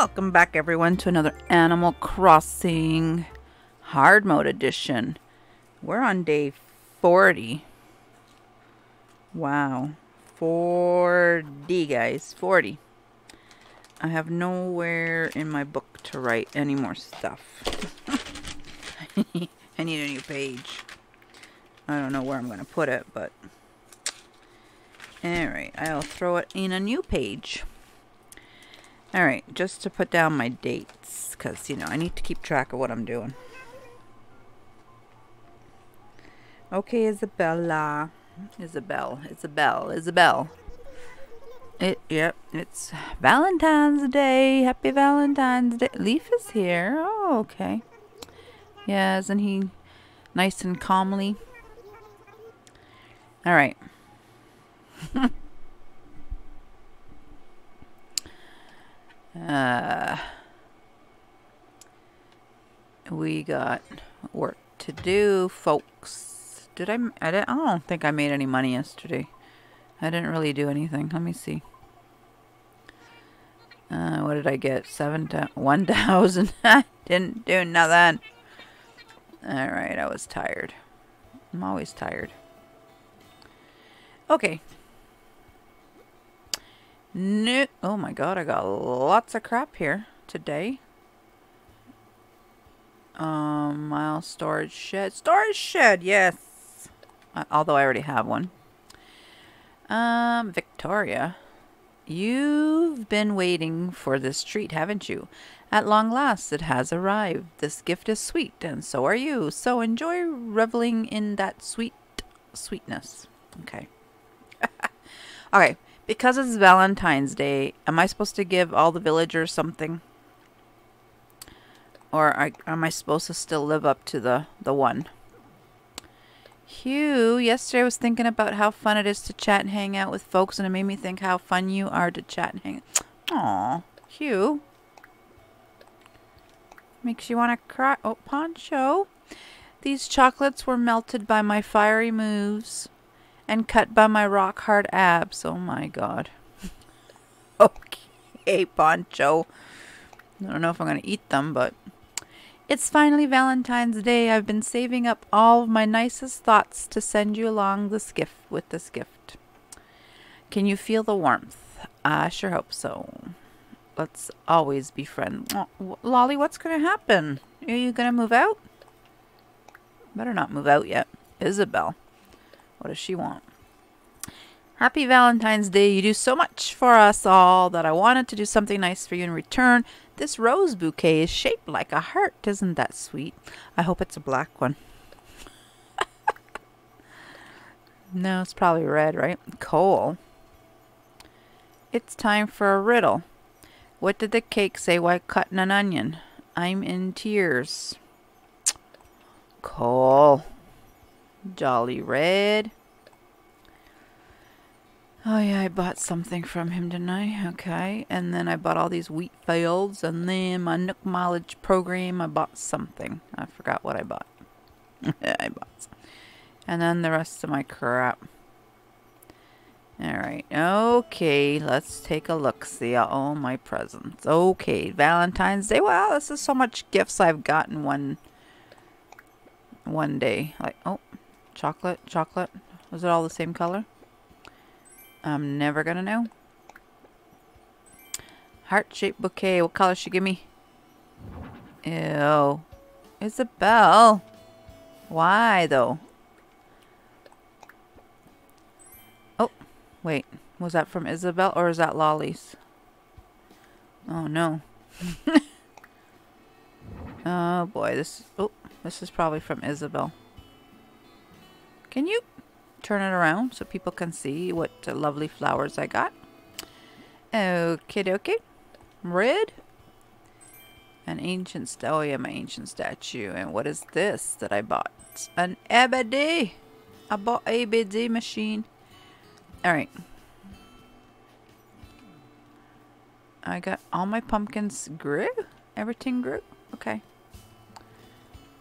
Welcome back, everyone, to another Animal Crossing Hard Mode Edition. We're on day 40. Wow. 40, guys. 40. I have nowhere in my book to write any more stuff. I need a new page. I don't know where I'm going to put it, but... Alright, I'll throw it in a new page. Alright, just to put down my dates, because, you know, I need to keep track of what I'm doing. Okay, Isabella. Isabelle. Yep, it's Valentine's Day. Happy Valentine's Day. Leaf is here. Oh, okay. Yeah, isn't he nice and calmly? Alright. We got work to do, folks. I don't think I made any money yesterday. I didn't really do anything. Let me see. What did I get? 1,000. I didn't do nothing. Alright, I was tired. I'm always tired. Okay. No. Oh my god, I got lots of crap here today. Mile storage shed. Storage shed, yes! Although I already have one. Victoria, you've been waiting for this treat, haven't you? At long last, it has arrived. This gift is sweet, and so are you. So enjoy reveling in that sweetness. Okay. Okay. Because it's Valentine's Day, am I supposed to give all the villagers something? Or am I supposed to still live up to the one? Hugh, yesterday I was thinking about how fun it is to chat and hang out with folks, and it made me think how fun you are to chat and hang out. Aw, Hugh. Makes you want to cry. Oh, Poncho. These chocolates were melted by my fiery moves. And cut by my rock-hard abs. Oh, my God. Okay, Poncho. I don't know if I'm going to eat them, but... It's finally Valentine's Day. I've been saving up all of my nicest thoughts to send you along with this gift. Can you feel the warmth? I sure hope so. Let's always be friends. Oh, Lolly, what's going to happen? Are you going to move out? Better not move out yet. Isabelle. What does she want? Happy Valentine's Day. You do so much for us all that I wanted to do something nice for you in return. This rose bouquet is shaped like a heart. Isn't that sweet? I hope it's a black one. No, it's probably red, right? Cole. It's time for a riddle. What did the cake say while cutting an onion? I'm in tears. Cole. Jolly red. Oh yeah, I bought something from him, didn't I? Okay, and then I bought all these wheat fields, and then my Nook Mileage program, I bought something. I forgot what I bought. And then the rest of my crap. Alright, okay, let's take a look, see all my presents. Okay, Valentine's Day. Wow, this is so much gifts I've gotten one day. Like, oh. Chocolate. Was it all the same color? I'm never gonna know. Heart-shaped bouquet. What color should you give me? Ew. Isabelle. Why, though? Oh, wait. Was that from Isabelle or is that Lolly's? Oh, no. Oh, boy. This is probably from Isabelle. Can you turn it around so people can see what lovely flowers I got? Okie dokie. Red. My ancient statue. And what is this that I bought? An ABD. I bought ABD machine. Alright. I got all my pumpkins grew. Everything grew. Okay.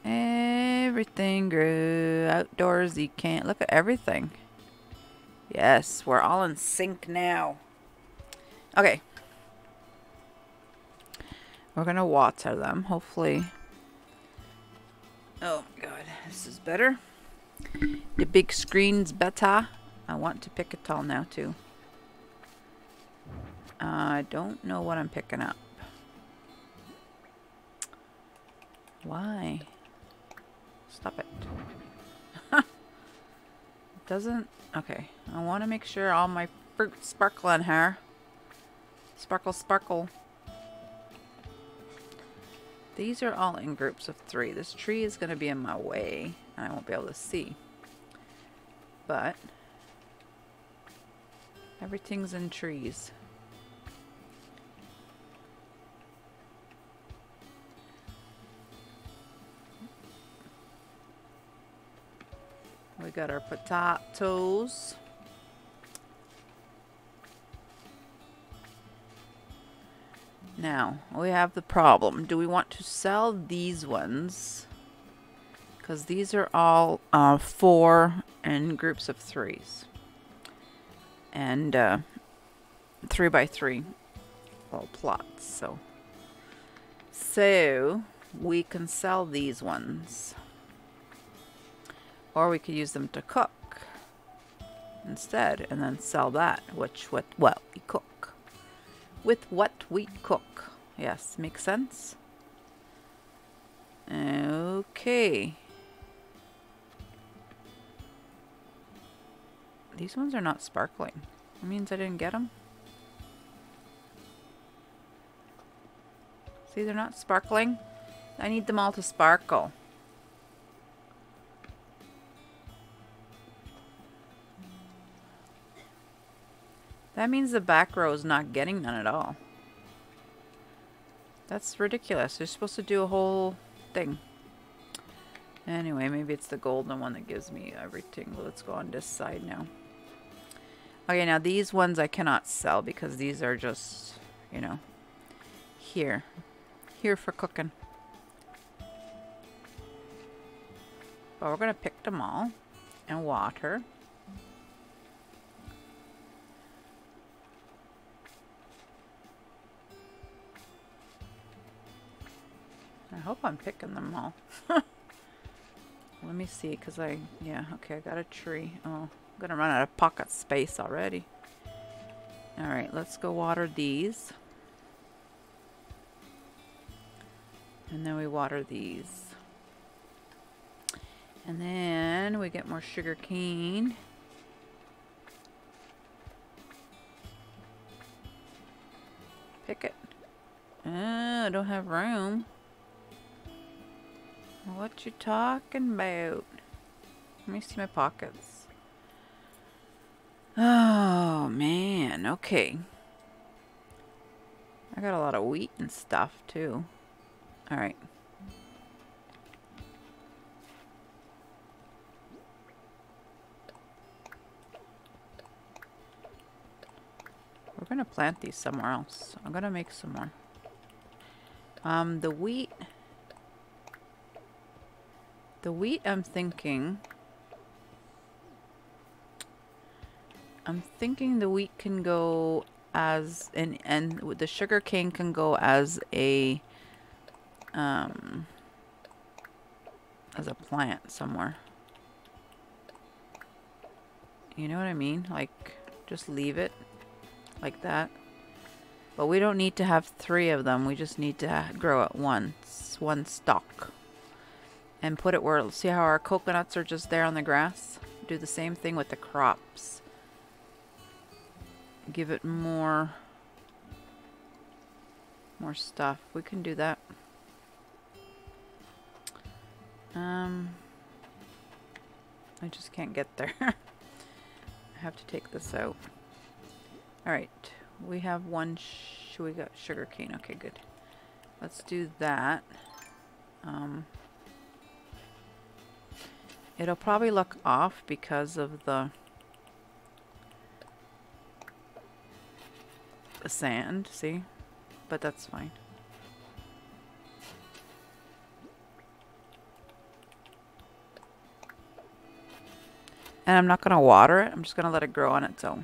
Everything grew. Outdoorsy can't. Look at everything. Yes, we're all in sync now. Okay. We're gonna water them, hopefully. Oh my god, this is better. The big screen's better. I want to pick a tall now too. I don't know what I'm picking up. Why? Stop it. It doesn't... Okay. I want to make sure all my fruit sparkle in here. Sparkle, sparkle. These are all in groups of three. This tree is going to be in my way, and I won't be able to see. But... everything's in trees. We got our potatoes. Now, we have the problem. Do we want to sell these ones? Because these are all four in groups of threes. And 3 by 3 little plots. So we can sell these ones. Or we could use them to cook instead and then sell that, which with what we cook. With what we cook. Yes, makes sense. Okay. These ones are not sparkling. That means I didn't get them. See, they're not sparkling. I need them all to sparkle. That means the back row is not getting none at all. That's ridiculous. They're supposed to do a whole thing. Anyway, maybe it's the golden one that gives me everything. Let's go on this side now. Okay, now these ones I cannot sell because these are just, you know, here. Here for cooking. But we're going to pick them all and water. I hope I'm picking them all. Let me see, because I got a tree. Oh, I'm going to run out of pocket space already. All right, let's go water these. And then we water these. And then we get more sugar cane. Pick it. Oh, I don't have room. What you talking about? Let me see my pockets. Oh, man. Okay. I got a lot of wheat and stuff, too. All right. We're going to plant these somewhere else. I'm going to make some more. The wheat... the wheat, I'm thinking the wheat can go as an, and the sugar cane can go as a plant somewhere. You know what I mean? Like, just leave it like that. But we don't need to have three of them. We just need to grow it once, one stalk. And put it where, see how our coconuts are just there on the grass? Do the same thing with the crops. Give it more stuff. We can do that. I just can't get there. I have to take this out. Alright. We have we got sugarcane. Okay, good. Let's do that. It'll probably look off because of the sand, see? But that's fine. And I'm not going to water it. I'm just going to let it grow on its own.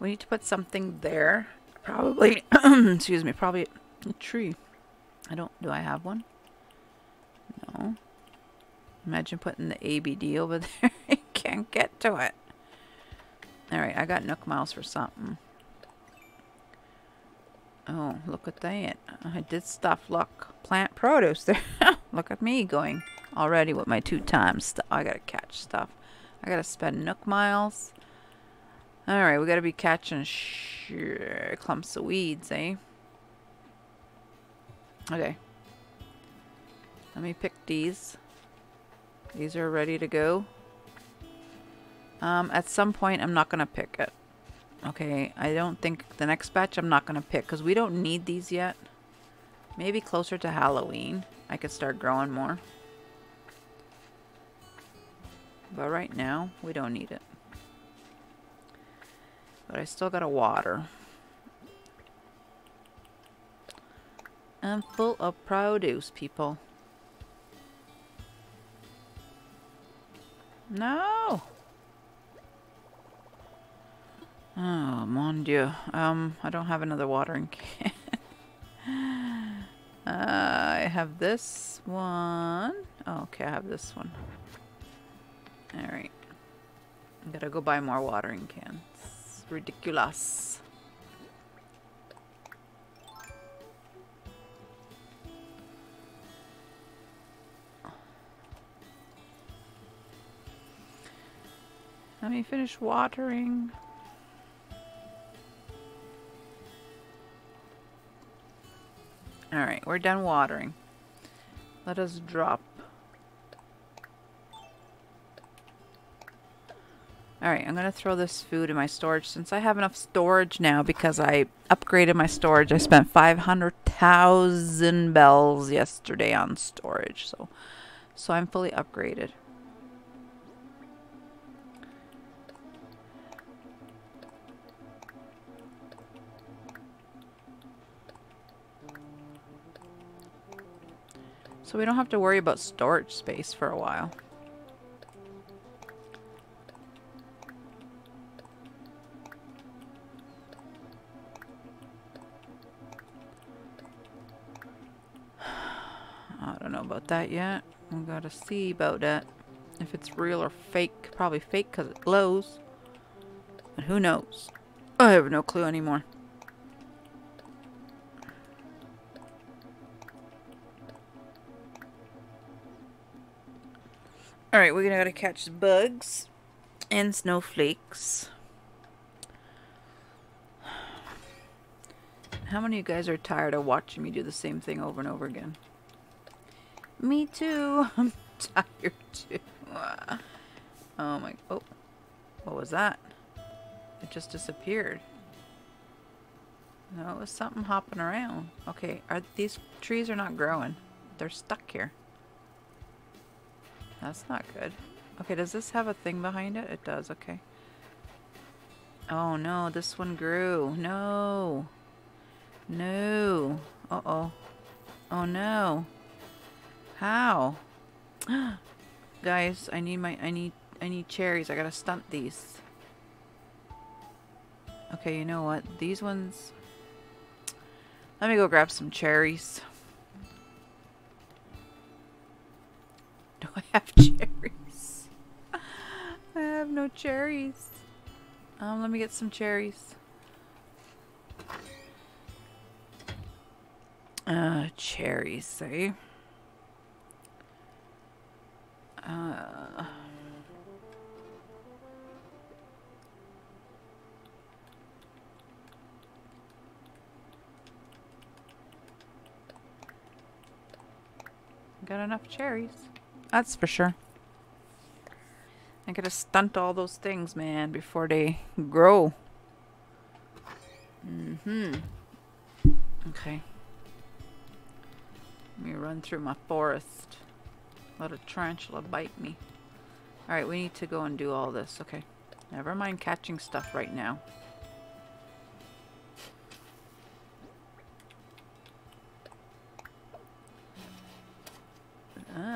We need to put something there. Probably, excuse me, probably a tree. Do I have one? No. Imagine putting the ABD over there. You can't get to it. Alright, I got Nook Miles for something. Oh, look at that. I did stuff. Look. Plant produce there. Look at me going already with my 2 times stuff. I gotta catch stuff. I gotta spend Nook Miles. Alright, we gotta be catching clumps of weeds, eh? Okay. Let me pick these. These are ready to go. At some point, I'm not going to pick it. Okay, I don't think the next batch I'm not going to pick because we don't need these yet. Maybe closer to Halloween, I could start growing more. But right now, we don't need it. But I still got to water. I'm full of produce, people. No! Oh, mon dieu. I don't have another watering can. I have this one. Oh, okay, I have this one. Alright. I gotta go buy more watering cans. It's ridiculous. Let me finish watering. Alright, we're done watering. Let us drop. Alright, I'm going to throw this food in my storage since I have enough storage now because I upgraded my storage. I spent 500,000 bells yesterday on storage, so I'm fully upgraded. So we don't have to worry about storage space for a while. I don't know about that yet. We gotta see about that. If it's real or fake. Probably fake because it glows. But who knows? I have no clue anymore. Alright, we're gonna catch bugs and snowflakes. How many of you guys are tired of watching me do the same thing over and over again? Me too. I'm tired too. Oh my. Oh. What was that? It just disappeared. No, it was something hopping around. Okay, these trees are not growing. They're stuck here. That's not good. Okay, does this have a thing behind it? It does, okay. Oh no, this one grew. No. No. Uh-oh. Oh no. How? Guys, I need cherries. I gotta stunt these. Okay, you know what? These ones... Let me go grab some cherries. Do I have cherries? I have no cherries. Let me get some cherries. Cherries, eh? Got enough cherries. That's for sure. I gotta stunt all those things, man, before they grow. Okay. Let me run through my forest. Let a tarantula bite me. Alright, we need to go and do all this. Okay. Never mind catching stuff right now.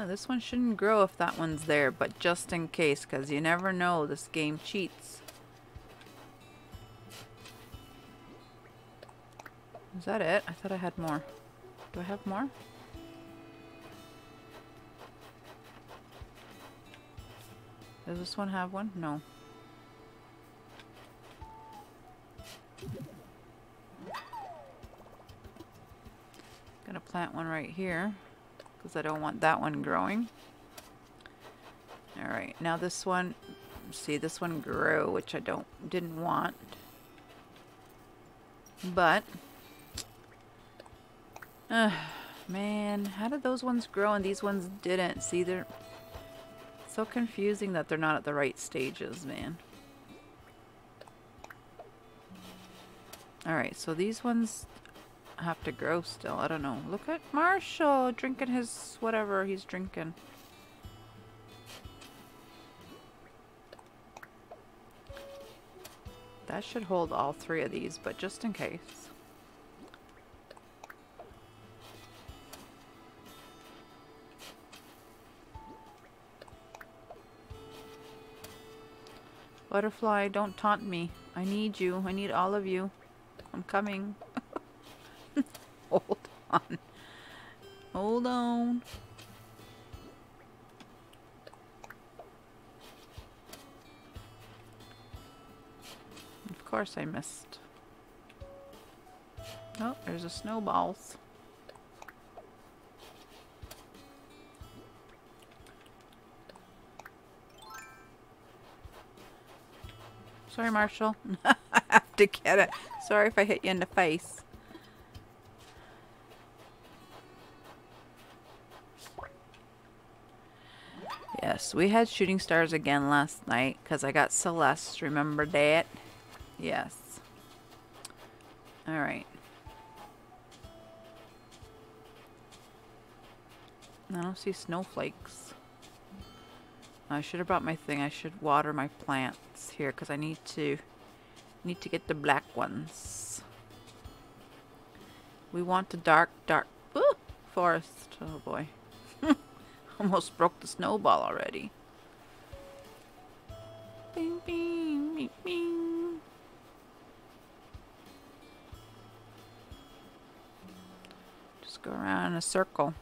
This one shouldn't grow if that one's there, but just in case, because you never know, this game cheats. Is that it? I thought I had more. Do I have more? Does this one have one? No. Gonna plant one right here because I don't want that one growing. All right, now this one, see this one grew, which I didn't want, but man, how did those ones grow and these ones didn't? See, they're so confusing that they're not at the right stages, man. All right, so these ones have to grow still. I don't know. Look at Marshall drinking his whatever he's drinking. That should hold all three of these, but just in case. Butterfly, don't taunt me. I need you. I need all of you. I'm coming. Hold on. Hold on. Of course I missed. Oh, there's a snowballs. Sorry, Marshall. I have to get it. Sorry if I hit you in the face. Yes, we had shooting stars again last night because I got Celeste. Remember that? Yes. All right. I don't see snowflakes. I should have brought my thing. I should water my plants here because I need to get the black ones. We want the dark forest. Oh boy. Almost broke the snowball already. Bing, bing, bing, bing. Just go around in a circle.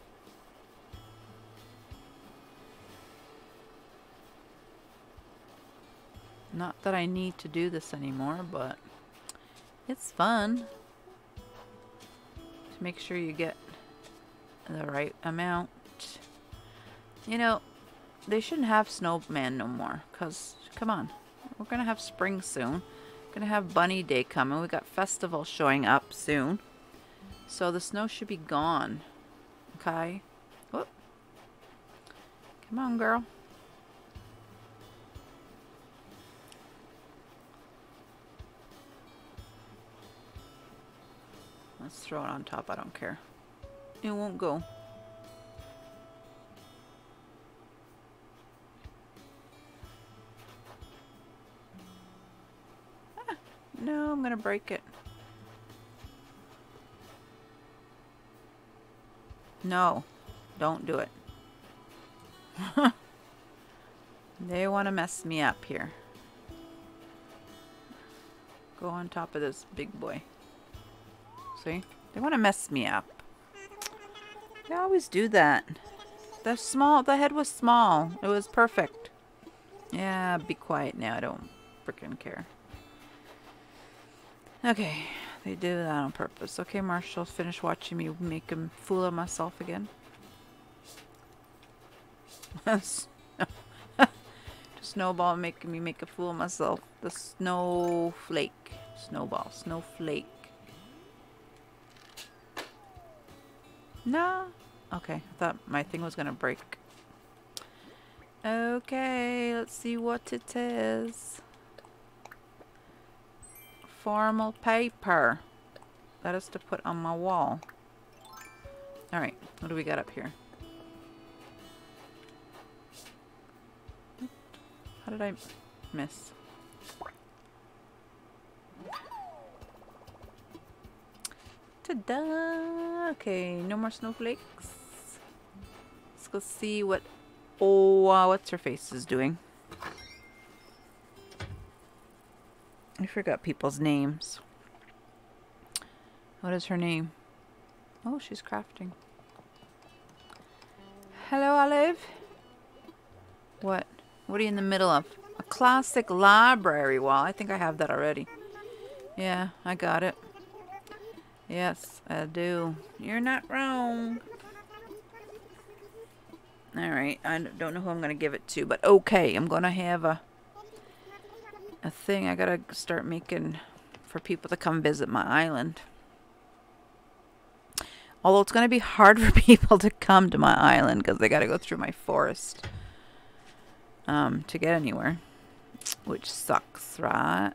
Not that I need to do this anymore, but it's fun to make sure you get the right amount. You know, they shouldn't have snowman no more, because, come on, we're going to have spring soon. We're going to have bunny day coming. We got festival showing up soon. So the snow should be gone. Okay? Whoop. Come on, girl. Let's throw it on top. I don't care. It won't go. Ah, no, I'm gonna break it. No, don't do it. They want to mess me up here. Go on top of this big boy. See? They want to mess me up. They always do that. The head was small. It was perfect. Yeah, be quiet now. I don't freaking care. Okay. They do that on purpose. Okay, Marshall, finish watching me make him fool of myself again. Snowball making me make a fool of myself. The snowflake. Snowball. Snowflake. No. Okay, I thought my thing was gonna break. Okay, let's see what it is. Formal paper. That is to put on my wall. Alright, what do we got up here? How did I miss? Ta-da! Okay, no more snowflakes. Let's go see what... Oh, what's her face is doing. I forgot people's names. What is her name? Oh, she's crafting. Hello, Olive. What? What are you in the middle of? A classic library wall. I think I have that already. Yeah, I got it. Yes, I do. You're not wrong. Alright, I don't know who I'm going to give it to, but okay, I'm going to have a thing I got to start making for people to come visit my island. Although it's going to be hard for people to come to my island because they got to go through my forest to get anywhere, which sucks, right?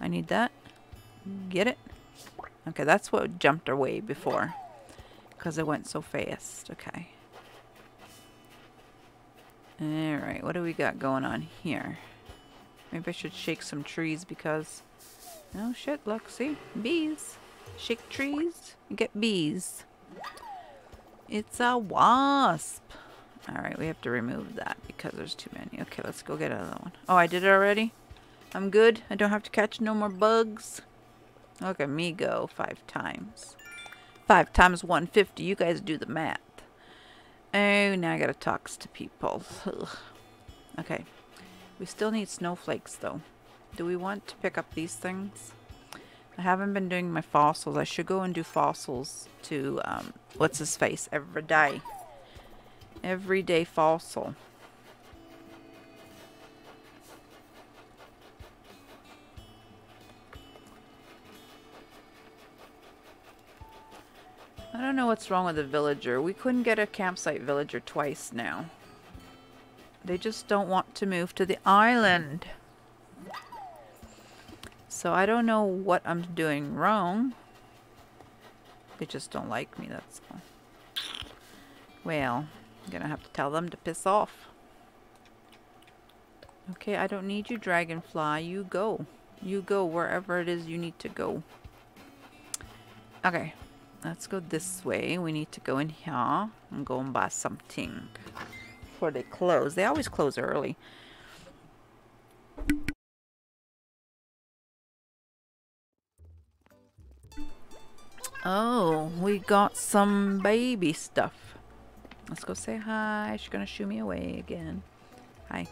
I need that. Get it? Okay, that's what jumped away before because it went so fast. Okay. Alright, what do we got going on here? Maybe I should shake some trees because... Oh shit, look, see? Bees. Shake trees, you get bees. It's a wasp. Alright, we have to remove that because there's too many. Okay, let's go get another one. Oh, I did it already? I'm good. I don't have to catch no more bugs. Look at me go 5 times. 5 times 150. You guys do the math. Oh, now I gotta talk to people. Ugh. Okay. We still need snowflakes, though. Do we want to pick up these things? I haven't been doing my fossils. I should go and do fossils to, what's-his-face, every day. Everyday fossil. I don't know what's wrong with the villager. We couldn't get a campsite villager twice now. They just don't want to move to the island. So I don't know what I'm doing wrong. They just don't like me, that's all. Well, I'm gonna have to tell them to piss off. Okay, I don't need you, dragonfly. You go. You go wherever it is you need to go. Okay, let's go this way. We need to go in here and go and buy something before they close. They always close early. Oh, we got some baby stuff. Let's go say hi. She's gonna shoo me away again. Hi.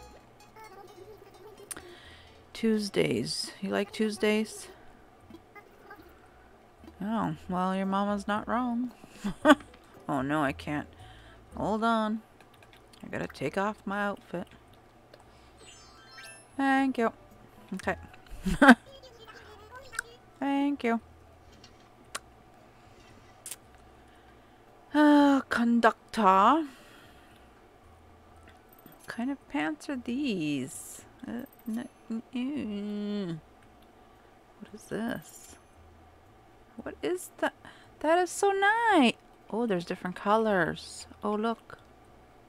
Tuesdays. You like Tuesdays? Oh, well, your mama's not wrong. Oh, no, I can't. Hold on. I gotta take off my outfit. Thank you. Okay. Thank you. Conductor. What kind of pants are these? What is this? What is that? That is so nice. Oh, there's different colors. Oh, look.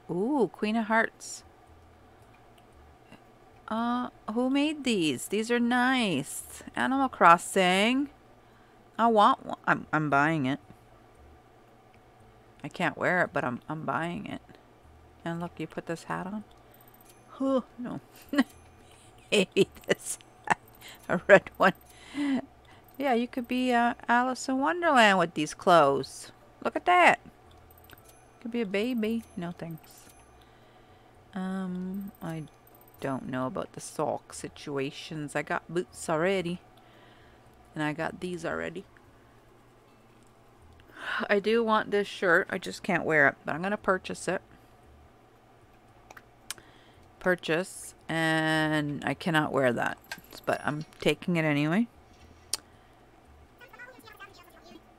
Ooh, Queen of Hearts. Who made these? These are nice. Animal Crossing. I want one. I'm buying it. I can't wear it, but I'm buying it. And look, you put this hat on. Oh no, maybe this hat, a red one. Yeah, you could be Alice in Wonderland with these clothes. Look at that. Could be a baby. No thanks. I don't know about the sock situations. I got boots already, and I got these already. I do want this shirt. I just can't wear it, but I'm going to purchase it. Purchase. And I cannot wear that, but I'm taking it anyway.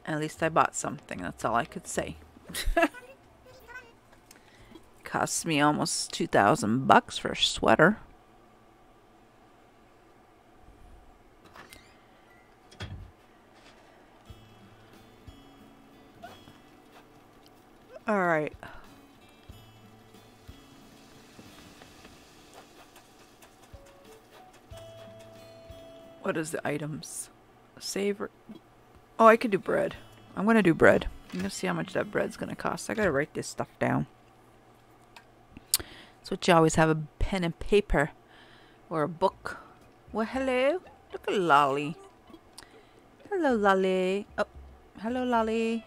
At least I bought something. That's all I could say. Cost me almost 2,000 bucks for a sweater. All right. What is the items? Savor. Oh, I could do bread. I'm going to do bread. I'm going to see how much that bread's going to cost. I got to write this stuff down. That's what you always have, a pen and paper or a book. Well, hello. Look at Lolly. Hello, Lolly. Oh, Hello, Lolly.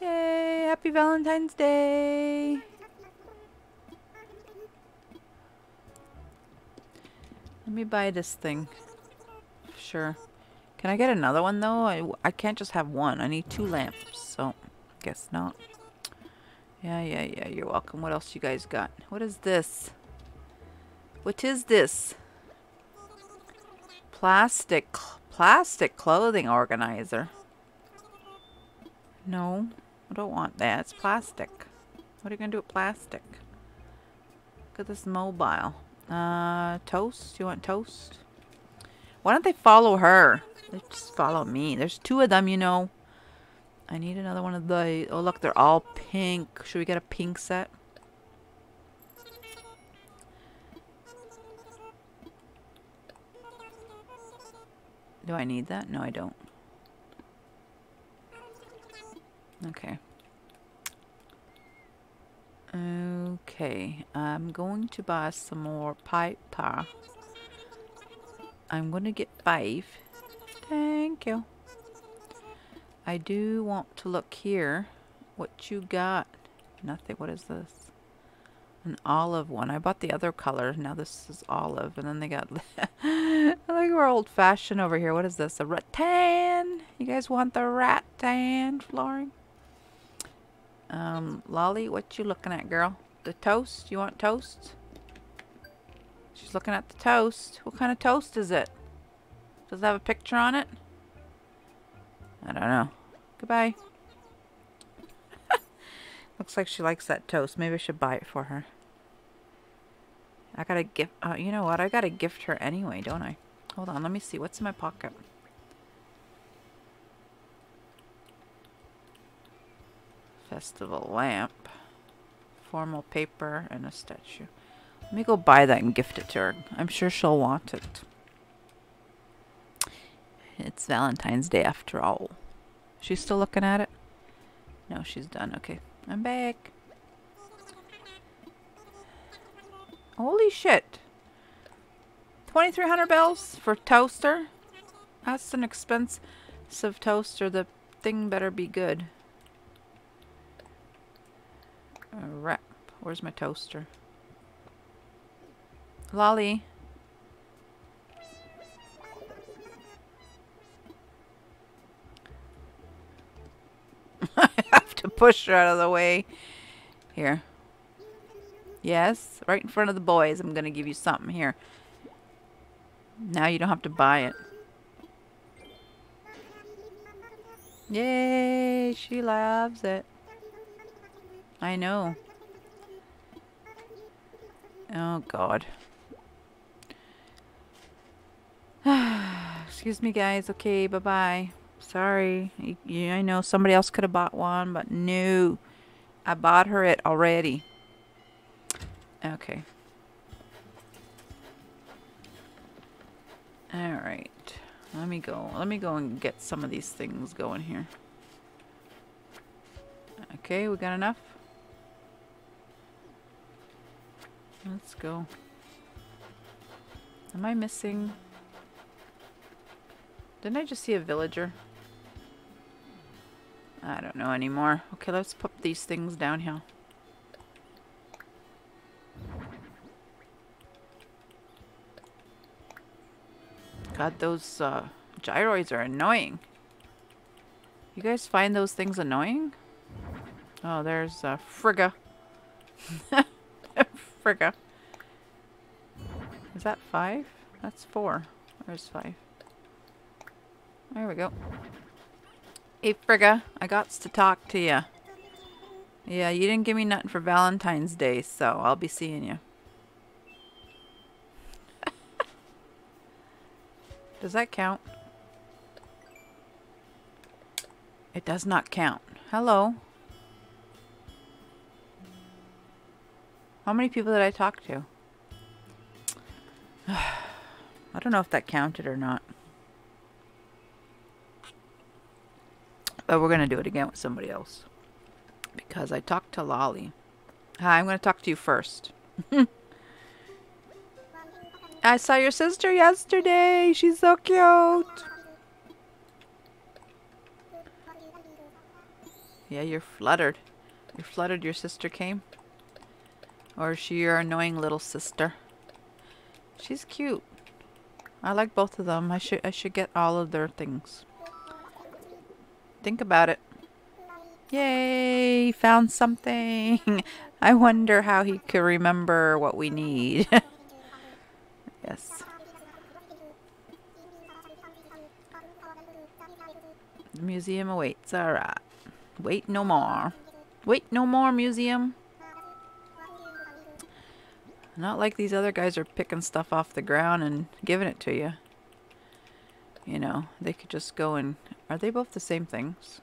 Yay! Happy Valentine's Day! Let me buy this thing. Sure. Can I get another one, though? I can't just have one. I need two lamps, so guess not. Yeah. You're welcome. What else you guys got? What is this? What is this? Plastic clothing organizer. No, I don't want that. It's plastic. What are you gonna do with plastic? Look at this mobile. Toast? You want toast? Why don't they follow her? They just follow me. There's two of them, you know. I need another one of the... Oh, look, they're all pink. Should we get a pink set? Do I need that? No, I don't. Okay. Okay, I'm going to buy some more paper. I'm going to get 5. Thank you. I do want to look here. What you got? Nothing. What is this? An olive one. I bought the other color. Now this is olive. And then they got... I like we're old-fashioned over here. What is this? A rattan. You guys want the rattan flooring? Lolly, what you looking at, girl? The toast? You want toast? She's looking at the toast. What kind of toast is it? Does it have a picture on it? I don't know. Goodbye. Looks like she likes that toast. Maybe I should buy it for her. I gotta gift... Oh, you know what? I gotta gift her anyway, don't I? Hold on. Let me see. What's in my pocket? Festival lamp. Formal paper and a statue. Let me go buy that and gift it to her. I'm sure she'll want it. It's Valentine's Day after all. She's still looking at it? No, she's done. Okay. I'm back. Holy shit. 2,300 bells for toaster? That's an expensive toaster. The thing better be good. Wrap. Where's my toaster? Lolly. I have to push her out of the way. Here. Yes, right in front of the boys. I'm going to give you something here. Now you don't have to buy it. Yay, she loves it. I know. Oh, God. Excuse me, guys. Okay, bye-bye. Sorry. I know somebody else could have bought one, but no. I bought her it already. Okay. All right. Let me go and get some of these things going here. Okay, we got enough. Let's go. Am I missing? Didn't I just see a villager? I don't know anymore. Okay, let's put these things down here. God, those gyroids are annoying. You guys find those things annoying? Oh, there's Frigga. Frigga. Is that 5? That's 4. Where's 5? There we go. Hey, Frigga, I got to talk to you. Yeah, you didn't give me nothing for Valentine's Day, so I'll be seeing you. Does that count? It does not count. Hello. How many people did I talk to? I don't know if that counted or not. But we're going to do it again with somebody else. Because I talked to Lolly. Hi, I'm going to talk to you first. I saw your sister yesterday. She's so cute. Yeah, you're fluttered. You're fluttered your sister came. Or is she your annoying little sister? She's cute. I like both of them. I should get all of their things. Think about it. Yay! Found something! I wonder how he could remember what we need. Yes. The museum awaits. Alright. Wait no more. Wait no more, museum. Not like these other guys are picking stuff off the ground and giving it to you. You know, they could just go and... Are they both the same things?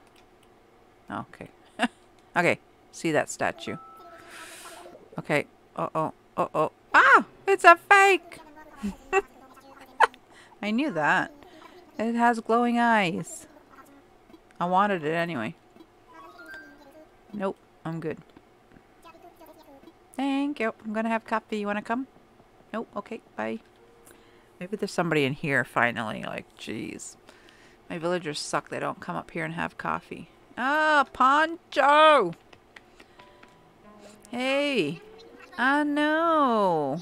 Okay. Okay. See that statue. Okay. Uh-oh. Uh-oh. Ah! It's a fake! I knew that. It has glowing eyes. I wanted it anyway. Nope. I'm good. Thank you. I'm gonna have coffee. You wanna come? Nope. Okay. Bye. Maybe there's somebody in here finally. Like, jeez. My villagers suck. They don't come up here and have coffee. Ah, Poncho! Hey, I know.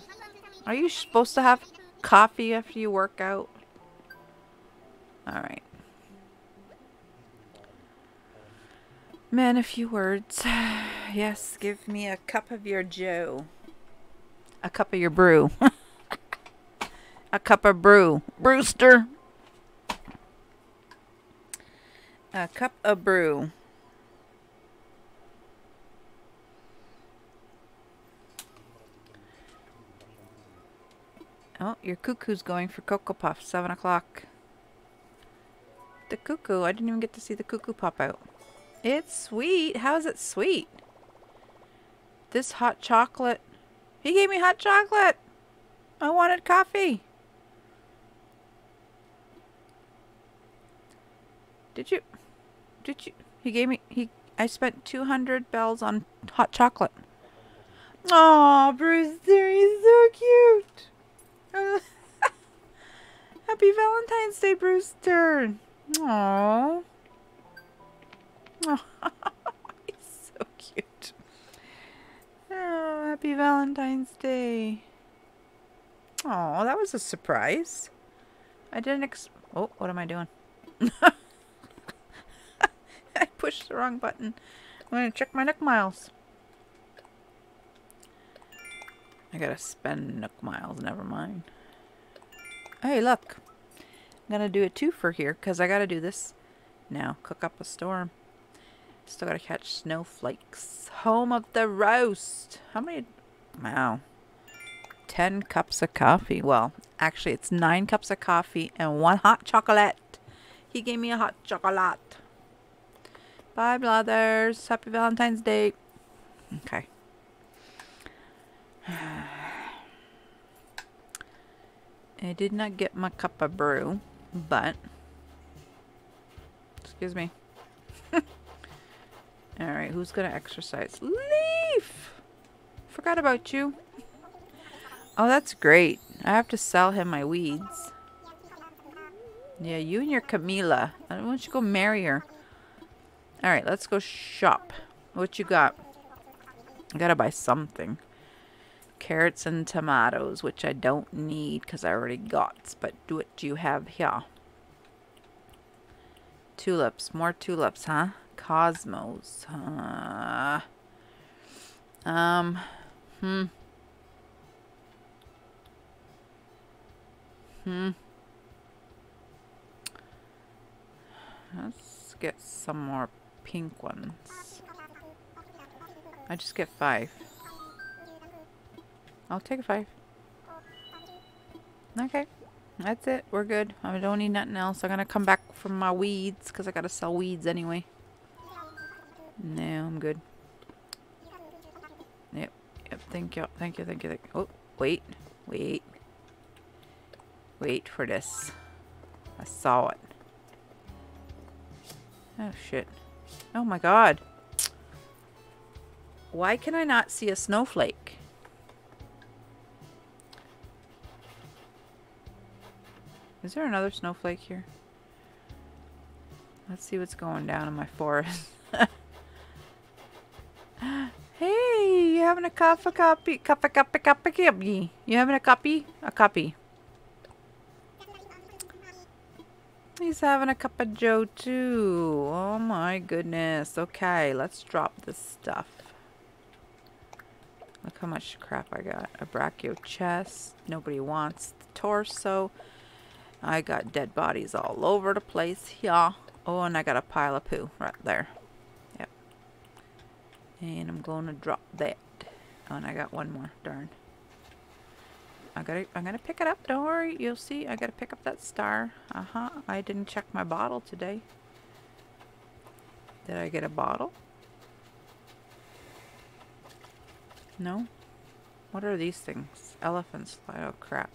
Are you supposed to have coffee after you work out? Alright. Man, a few words. Yes, give me a cup of your joe. A cup of your brew. A cup of brew. Brewster! A cup of brew. Oh, your cuckoo's going for Cocoa Puff. 7 o'clock. The cuckoo. I didn't even get to see the cuckoo pop out. It's sweet. How is it sweet? This hot chocolate. He gave me hot chocolate. I wanted coffee. Did you? He gave me. I spent 200 bells on hot chocolate. Oh, Brewster, he's so cute. Happy Valentine's Day, Brewster. Aww. Oh, he's so cute. Oh, happy Valentine's Day. Oh, that was a surprise. I didn't Oh, what am I doing? I pushed the wrong button. I'm going to check my Nook Miles. I got to spend Nook Miles. Never mind. Hey, look. I'm going to do a twofer here because I got to do this now. Cook up a storm. Still got to catch snowflakes. Home of the roast. How many? Wow. 10 cups of coffee. Well, actually, it's 9 cups of coffee and 1 hot chocolate. He gave me a hot chocolate. Bye, Blathers. Happy Valentine's Day. Okay. I did not get my cup of brew, but... Excuse me. Alright, who's gonna exercise? Leaf! Forgot about you. Oh, that's great. I have to sell him my weeds. Yeah, you and your Camila. Why don't you go marry her? Alright, let's go shop. What you got? I gotta buy something. Carrots and tomatoes, which I don't need because I already got. But what do you have here? Tulips. More tulips, huh? Cosmos. Let's get some more pink ones. I just get 5. I'll take a 5. Okay. That's it. We're good. I don't need nothing else. I'm gonna come back for my weeds because I gotta sell weeds anyway. No, I'm good. Yep. Yep. Thank you. Thank you. Thank you. Thank you. Oh, wait. Wait. Wait for this. I saw it. Oh, shit. Oh, my God. Why can I not see a snowflake? Is there another snowflake here? Let's see what's going down in my forest. coffee. You having a copy? A copy. He's having a cup of joe too. Oh my goodness. Okay, let's drop this stuff. Look how much crap I got. A brachio chest. Nobody wants the torso. I got dead bodies all over the place, y'all. Oh, and I got a pile of poo right there. Yep. And I'm going to drop that. Oh, and I got one more. Darn. I'm gonna pick it up. Don't worry. You'll see. I gotta pick up that star. Uh-huh. I didn't check my bottle today. Did I get a bottle? No? What are these things? Elephant slide. Oh, crap.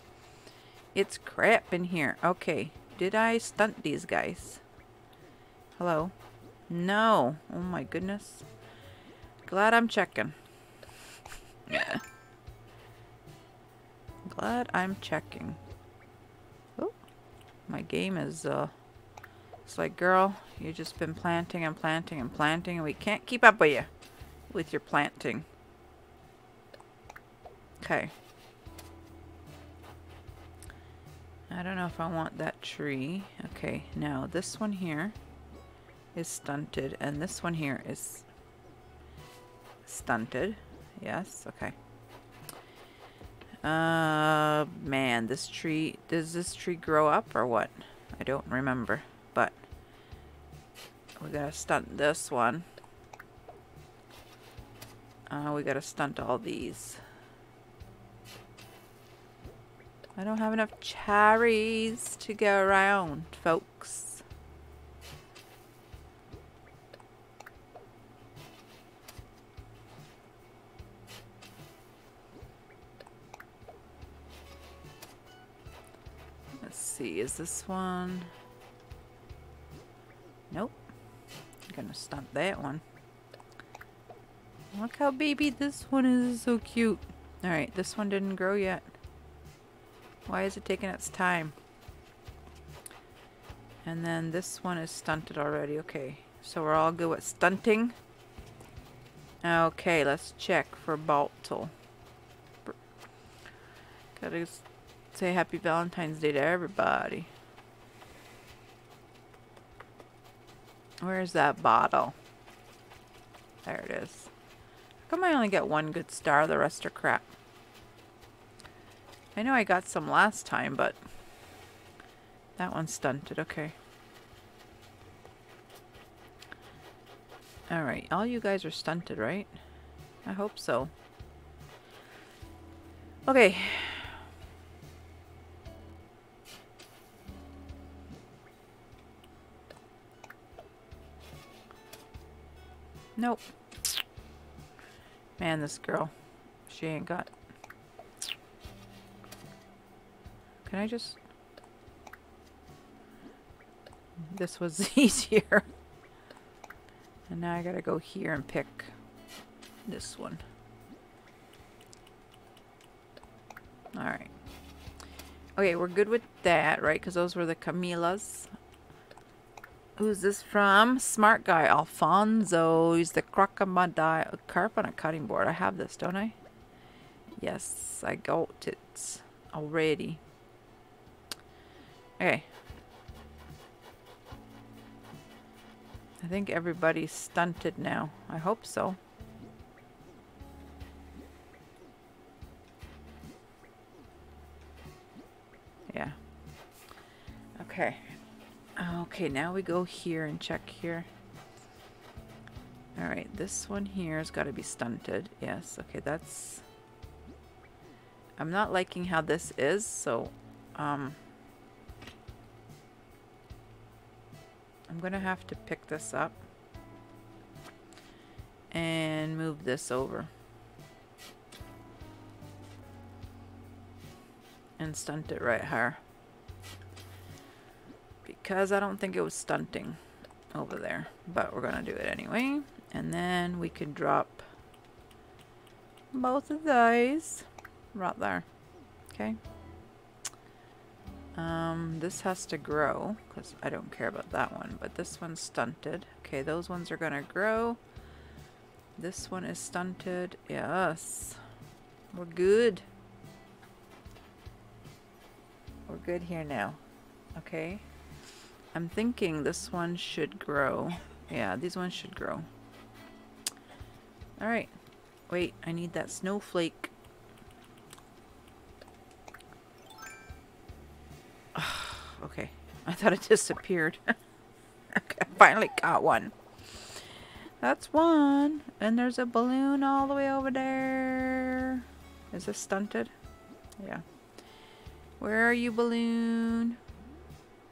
It's crap in here. Okay. Did I stunt these guys? Hello? No. Oh, my goodness. Glad I'm checking. Yeah. Glad I'm checking. Oh, my game is, it's like, girl, you've just been planting and planting and planting, and we can't keep up with you with your planting. Okay. I don't know if I want that tree. Okay, now this one here is stunted, and this one here is stunted. Yes, okay. Man, this tree, does this tree grow up or what? I don't remember, but we gotta stunt this one. We gotta stunt all these. I don't have enough cherries to go around, folks. See, is this one? Nope. I'm gonna stump that one. Look how baby this one is, so cute. Alright, this one didn't grow yet. Why is it taking its time? And then this one is stunted already. Okay, so we're all good with stunting. Okay, let's check for Baltle. Gotta say happy Valentine's Day to everybody. Where's that bottle? There it is. How come I only get one good star? The rest are crap. I know I got some last time, but that one's stunted. Okay. Alright, all you guys are stunted, right? I hope so. Okay. Nope. Man, this girl. She ain't got... Can I just... This was easier. And now I gotta go here and pick this one. Alright. Okay, we're good with that, right? Because those were the Camilas. Who's this from? Smart guy, Alfonso. He's the crocodile carp on a cutting board. I have this, don't I? Yes, I got it already. Okay. I think everybody's stunted now. I hope so. Yeah. Okay. Okay, now we go here and check here. Alright, this one here has got to be stunted. Yes, okay, that's... I'm not liking how this is, so... I'm going to have to pick this up. And move this over. And stunt it right here. Because I don't think it was stunting over there, but we're gonna do it anyway. And then we can drop both of those right there. Okay. This has to grow because I don't care about that one, but this one's stunted. Okay, those ones are gonna grow. This one is stunted. Yes. We're good. We're good here now. Okay. I'm thinking this one should grow. Yeah, these ones should grow. Alright. Wait, I need that snowflake. Okay. I thought it disappeared. Okay, I finally got one. That's one. And there's a balloon all the way over there. Is this stunted? Yeah. Where are you, balloon?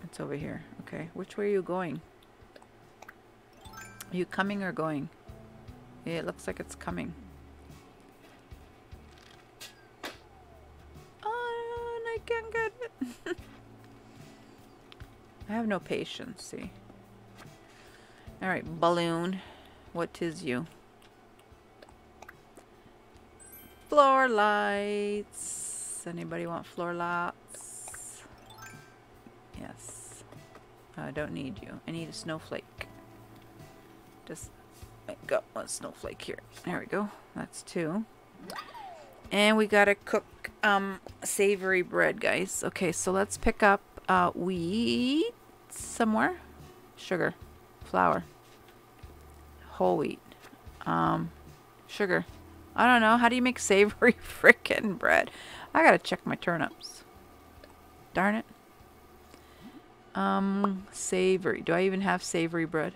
It's over here. Okay. Which way are you going? Are you coming or going? Yeah, it looks like it's coming. Oh, and I can't get it. I have no patience, see. Alright, balloon. What is you? Floor lights. Anybody want floor lights? Yes. I don't need you. I need a snowflake. Just, I got one snowflake here. There we go. That's two. And we gotta cook savory bread, guys. Okay, so let's pick up wheat somewhere. Sugar. Flour. Whole wheat. Sugar. I don't know. How do you make savory frickin' bread? I gotta check my turnips. Darn it. Savory. Do I even have savory bread?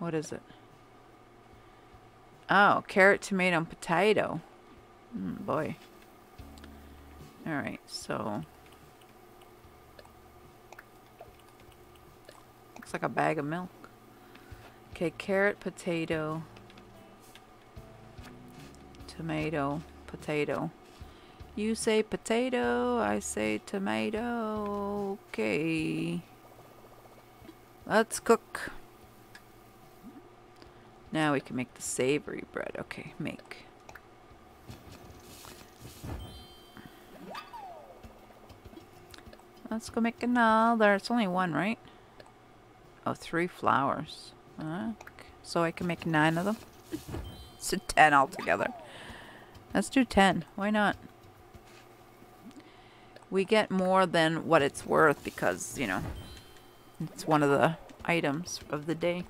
What is it? Oh, carrot, tomato, and potato. Boy. Alright, so... looks like a bag of milk. Okay, carrot, potato, tomato, potato. You say potato, I say tomato. Okay. Let's cook. Now we can make the savory bread. Okay, make. Let's go make another. It's only one, right? Oh, 3 flowers. Okay. So I can make 9 of them? So 10 altogether. Let's do 10. Why not? We get more than what it's worth because, you know, it's one of the items of the day.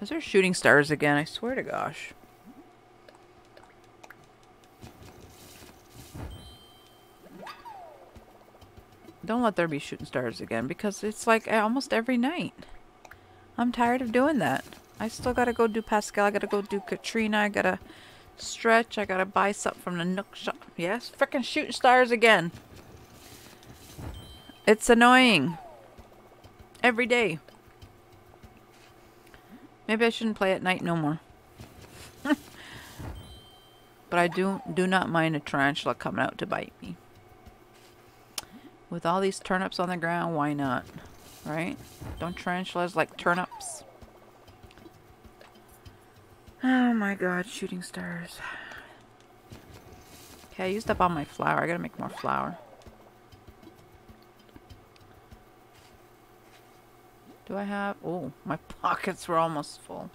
Those are shooting stars again, I swear to gosh. Don't let there be shooting stars again, because it's like almost every night. I'm tired of doing that. I still gotta go do Pascal, I gotta go do Katrina, I gotta stretch, I gotta buy something from the Nook shop. Yes, frickin' shooting stars again. It's annoying. Every day. Maybe I shouldn't play at night no more. But I do not mind a tarantula coming out to bite me. With all these turnips on the ground, why not? Right? Don't tarantulas like turnips? Oh my god, shooting stars. Okay, I used up all my flour. I gotta make more flour. Do I have... oh, my pockets were almost full.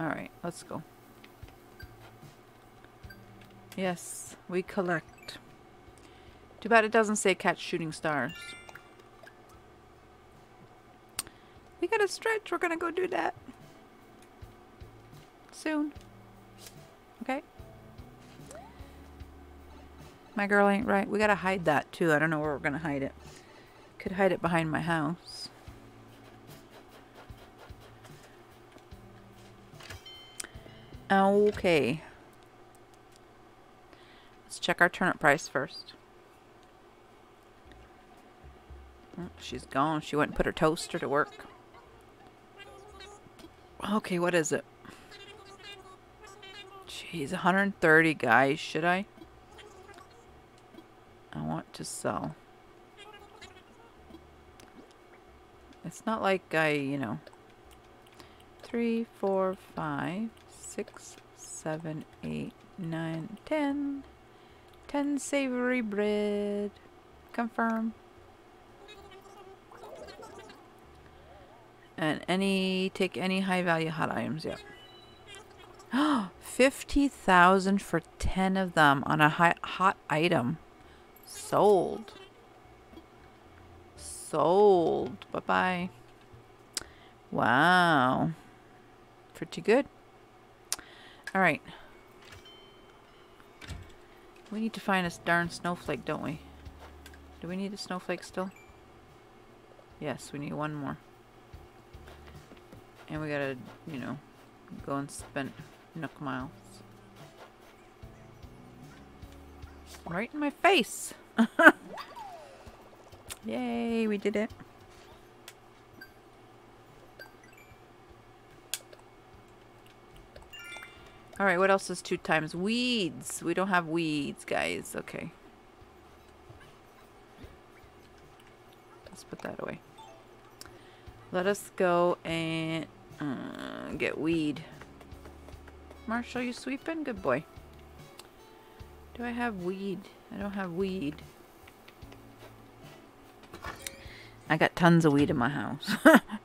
Alright, let's go. Yes, we collect. Too bad it doesn't say catch shooting stars. We gotta stretch. We're gonna go do that. Soon. Okay. My girl ain't right. We gotta hide that too. I don't know where we're gonna hide it. Could hide it behind my house. Okay. Let's check our turnip price first. She's gone. She went and put her toaster to work. Okay, what is it? Jeez, 130, guys. Should I? I want to sell. It's not like I, you know... 3, 4, 5, 6, 7, 8, 9, 10... 10 savory bread. Confirm. And take any high value hot items, yep. 50,000 for 10 of them on a hot item. Sold. Sold. Bye-bye. Wow. Pretty good. All right. We need to find a darn snowflake, don't we? Do we need a snowflake still? Yes, we need one more. And we gotta, you know, go and spend Nook Miles. Right in my face! Yay, we did it. Alright, what else is 2 times? Weeds! We don't have weeds, guys. Okay. Let's put that away. Let us go and... get weed. Marshall, you sweeping? Good boy. Do I have weed? I don't have weed. I got tons of weed in my house.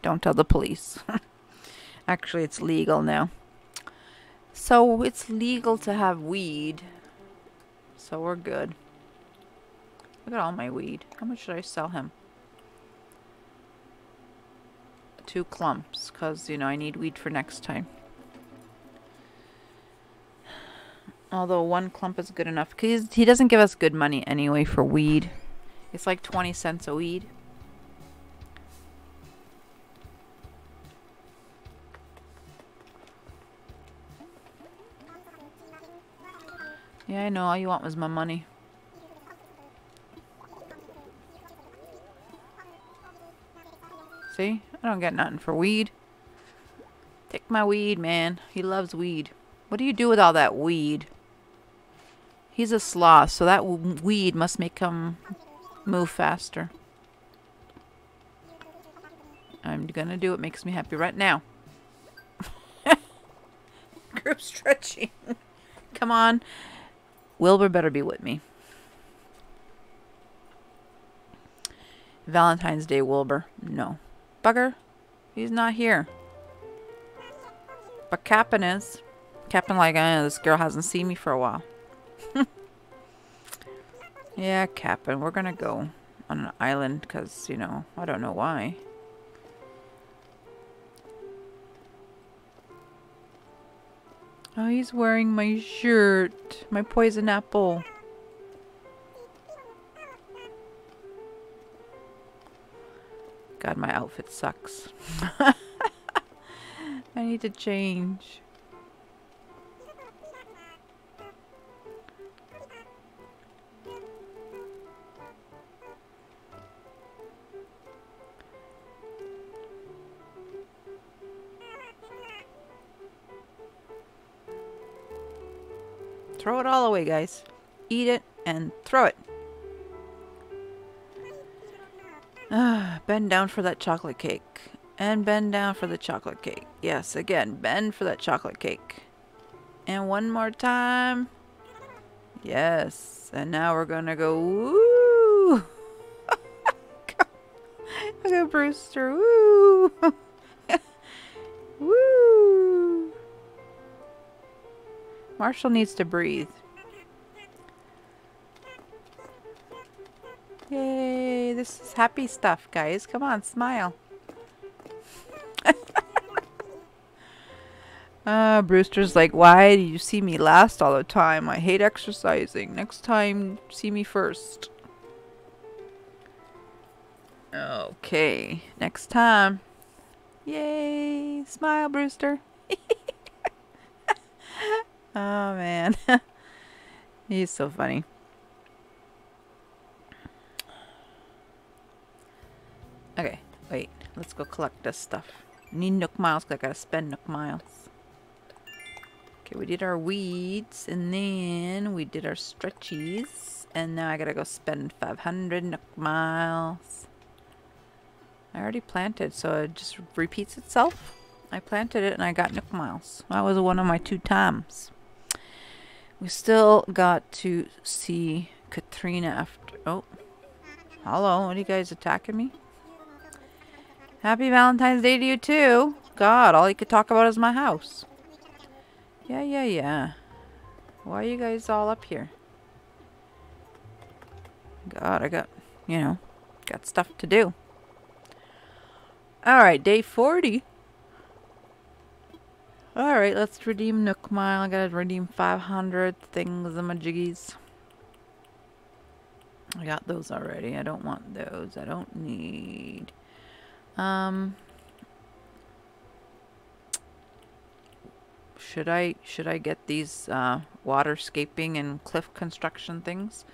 Don't tell the police. Actually, it's legal now. So, it's legal to have weed. So, we're good. Look at all my weed. How much should I sell him? 2 clumps, because, you know, I need weed for next time. Although 1 clump is good enough, because he doesn't give us good money anyway for weed. It's like 20 cents a weed. Yeah, I know, all you want was my money. See? I don't get nothing for weed. Take my weed, man. He loves weed. What do you do with all that weed? He's a sloth, so that weed must make him move faster. I'm gonna do what makes me happy right now. Group stretching. Come on. Wilbur better be with me. Valentine's Day, Wilbur. No. Bugger, he's not here. But Kapp'n is. Kapp'n like, oh, this girl hasn't seen me for a while. Yeah, Kapp'n, we're gonna go on an island because, you know, I don't know why. Oh, he's wearing my shirt. My poison apple. God, my outfit sucks. I need to change. Throw it all away, guys. Eat it and throw it. Bend down for that chocolate cake. And bend down for the chocolate cake. Yes, again, bend for that chocolate cake. And one more time. Yes. And now we're gonna go, woo! Look at Brewster, woo! Woo! Marshall needs to breathe. Yay, this is happy stuff, guys. Come on, smile. Brewster's like, why do you see me last all the time? I hate exercising. Next time, see me first. Okay, next time. Yay, smile, Brewster. Oh, man. He's so funny. Okay, wait. Let's go collect this stuff. I need Nook Miles because I gotta spend Nook Miles. Okay, we did our weeds and then we did our stretchies. And now I gotta go spend 500 Nook Miles. I already planted, so it just repeats itself. I planted it and I got Nook Miles. That was one of my 2 times. We still got to see Katrina after... Oh. Hello, what are you guys attacking me? Happy Valentine's Day to you too. God, all you could talk about is my house. Yeah, yeah, yeah. Why are you guys all up here? God, I got, you know, got stuff to do. Alright, day 40. Alright, let's redeem Nook Mile. I gotta redeem 500 things in my jiggies. I got those already. I don't want those. I don't need... Should I get these waterscaping and cliff construction things?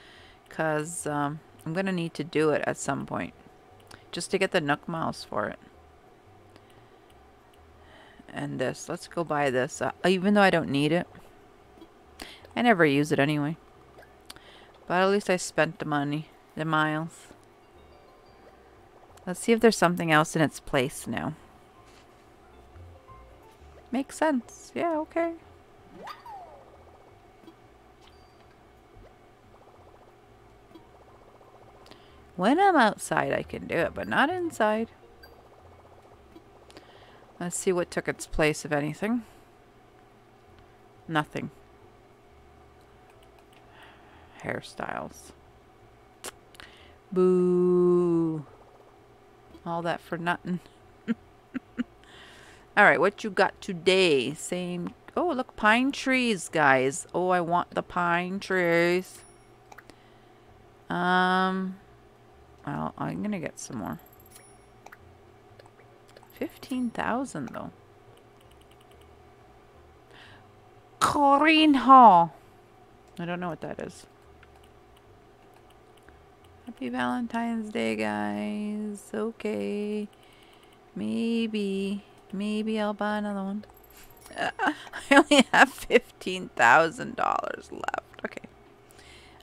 Because I'm going to need to do it at some point. Just to get the Nook Miles for it. And this. Let's go buy this. Even though I don't need it. I never use it anyway. But at least I spent the money. The miles. Let's see if there's something else in its place now. Makes sense. Yeah, okay. When I'm outside, I can do it, but not inside. Let's see what took its place, if anything. Nothing. Hairstyles. Boo. All that for nothing. Alright, what you got today? Same... Oh, look, pine trees, guys. Oh, I want the pine trees. Well, I'm gonna get some more. 15,000, though. Corinne Hall. I don't know what that is. Happy Valentine's Day, guys. Okay. Maybe... Maybe I'll buy another one. I only have $15,000 left. Okay.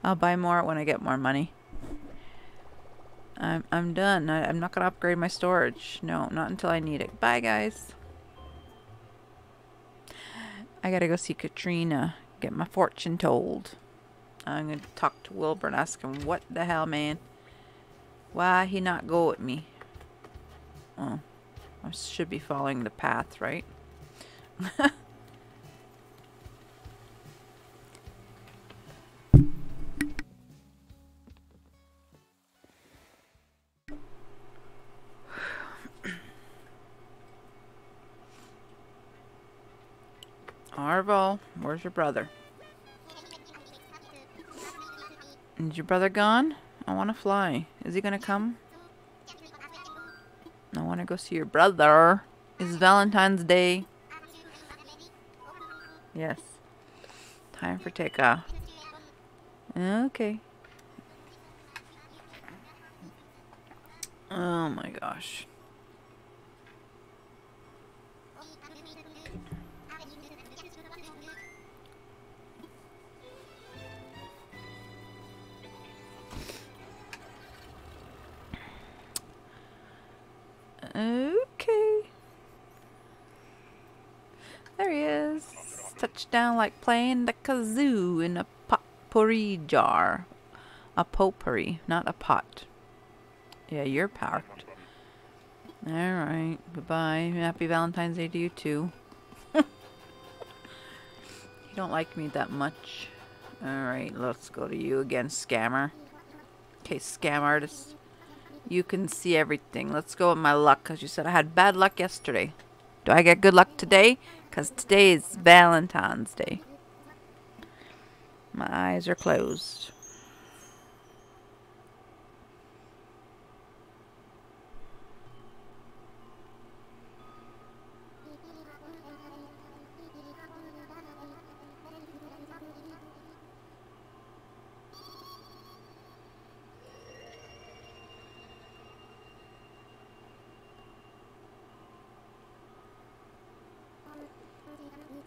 I'll buy more when I get more money. I'm done. I'm not going to upgrade my storage. No, not until I need it. Bye, guys. I got to go see Katrina. Get my fortune told. I'm going to talk to Wilbur and ask him, what the hell, man? Why he not go with me? Oh. I should be following the path, right? Arvo, where's your brother? Is your brother gone? I want to fly. Is he going to come? I want to go see your brother. It's Valentine's Day. Yes. Time for takeoff. Okay. Oh my gosh. Okay. There he is. Touchdown like playing the kazoo in a potpourri jar. A potpourri, not a pot. Yeah, you're parked. Alright, goodbye. Happy Valentine's Day to you too. You don't like me that much. Alright, let's go to you again, scammer. Okay, scam artist. You can see everything. Let's go with my luck, because you said I had bad luck yesterday. Do I get good luck today? Because today is Valentine's Day. My eyes are closed.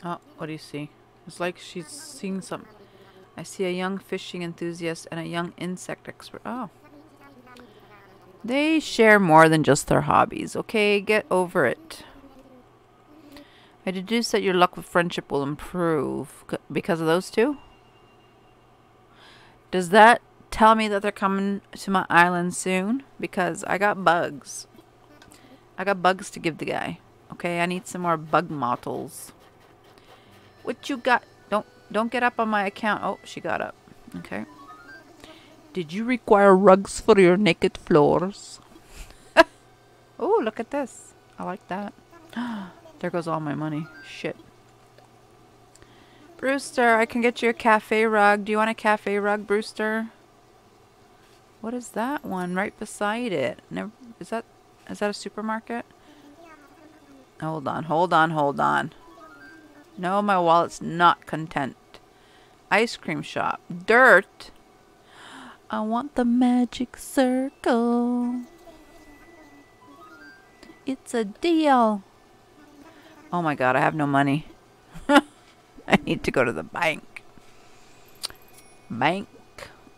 Oh, what do you see? It's like she's seeing something. I see a young fishing enthusiast and a young insect expert. Oh. They share more than just their hobbies. Okay, get over it. I deduce that your luck with friendship will improve because of those two? Does that tell me that they're coming to my island soon? Because I got bugs. I got bugs to give the guy. Okay, I need some more bug mottles. What you got? Don't get up on my account. Oh, she got up. Okay. Did you require rugs for your naked floors? Oh, look at this. I like that. There goes all my money. Shit. Brewster, I can get you a cafe rug. Do you want a cafe rug, Brewster? What is that one right beside it? Never, is that a supermarket? Hold on, hold on, hold on. No, my wallet's not content. Ice cream shop. Dirt. I want the magic circle. It's a deal. Oh my god, I have no money. I need to go to the bank. Bank.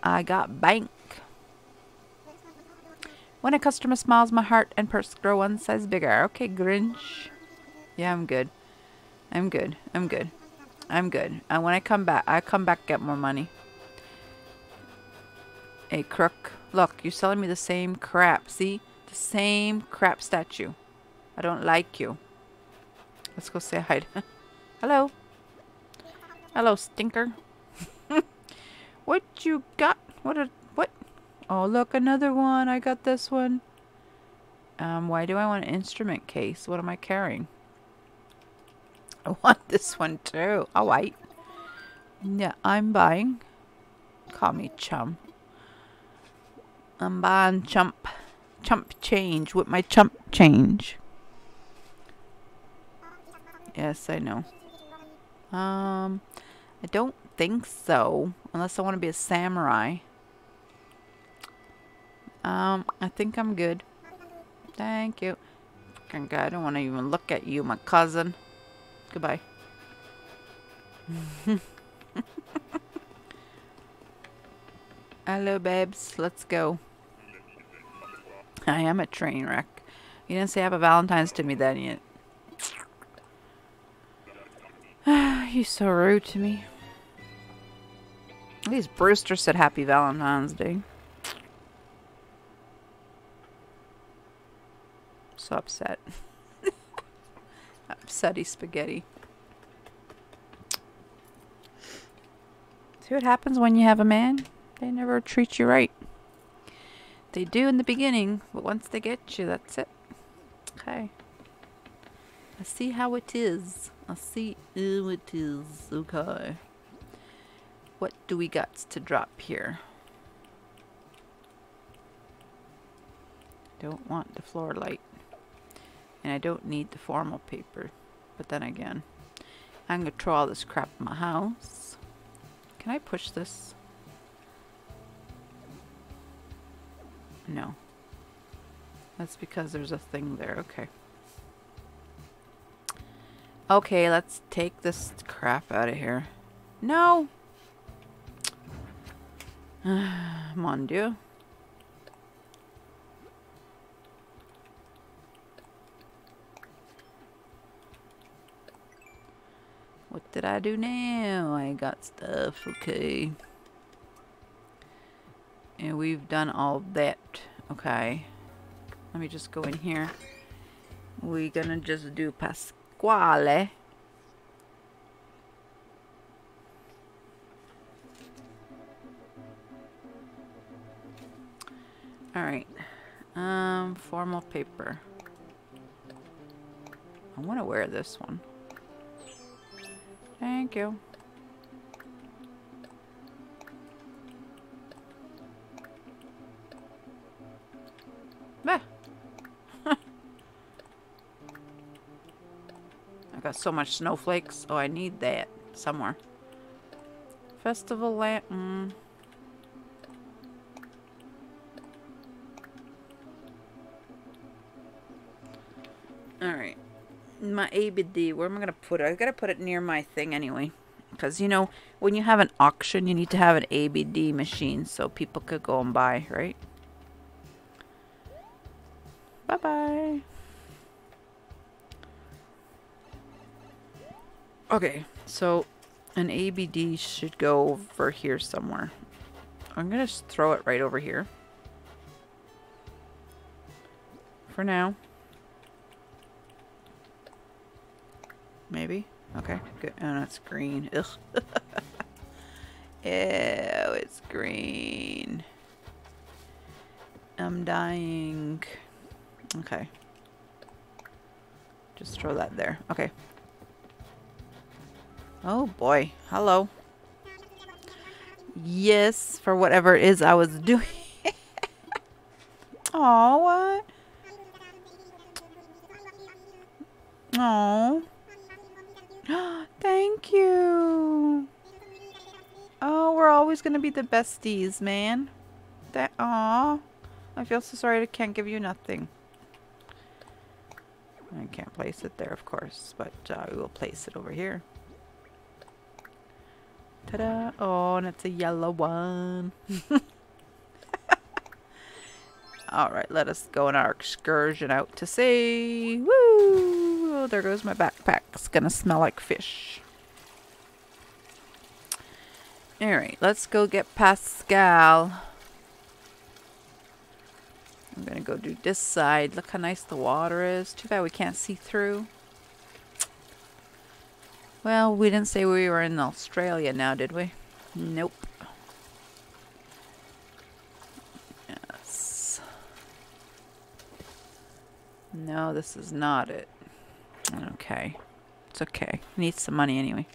I got bank. When a customer smiles, my heart and purse grow one size bigger. Okay, Grinch. Yeah, I'm good. I'm good. I'm good. I'm good. And when I come back get more money. Hey, crook. Look, you're selling me the same crap. See? The same crap statue. I don't like you. Let's go say hi. Hello. Hello, stinker. What you got? What? Oh, look, another one. I got this one. Why do I want an instrument case? What am I carrying? I want this one too. All right. Yeah, I'm buying. Call me chum. I'm buying chump. Chump change with my chump change. Yes, I know. I don't think so. Unless I want to be a samurai. I think I'm good. Thank you. Fucking guy, I don't want to even look at you, my cousin. Goodbye. Hello, babes. Let's go. I am a train wreck. You didn't say happy Valentine's to me then yet. You're so rude to me. At least Brewster said happy Valentine's Day. So upset. Upsetty spaghetti. See what happens when you have a man? They never treat you right. They do in the beginning, but once they get you, that's it. Okay. I see how it is. I see how it is. Okay. What do we got to drop here? Don't want the floor light. And I don't need the formal paper. But then again, I'm going to throw all this crap in my house. Can I push this? No. That's because there's a thing there. Okay. Okay, let's take this crap out of here. No! Mon Dieu. What did I do now? I got stuff, okay. And we've done all that, okay. Let me just go in here. We're gonna just do Pasquale. Alright. Formal paper. I wanna wear this one. Thank you. Bah. I got so much snowflakes. Oh, I need that somewhere. Festival lantern. Alright. My ABD, where am I going to put it? I've got to put it near my thing anyway. Because, you know, when you have an auction, you need to have an ABD machine so people could go and buy, right? Bye-bye. Okay, so an ABD should go over here somewhere. I'm going to just throw it right over here. For now. Maybe. Okay, good. Oh, no, it's green. Ugh. Ew, it's green. I'm dying. Okay. Just throw that there. Okay. Oh, boy. Hello. Yes, for whatever it is I was doing. Aw, what? Aw. Thank you. Oh, we're always going to be the besties, man. That, aw. I feel so sorry I can't give you nothing. I can't place it there, of course, but we will place it over here. Ta-da! Oh, and it's a yellow one. Alright, let us go on our excursion out to sea. Woo! Oh, there goes my backpack. It's gonna smell like fish. Alright, let's go get Pascal. I'm gonna go do this side. Look how nice the water is. Too bad we can't see through. Well, we didn't say we were in Australia now, did we? Nope. Yes. No, this is not it. Okay. It's okay. Need some money anyway.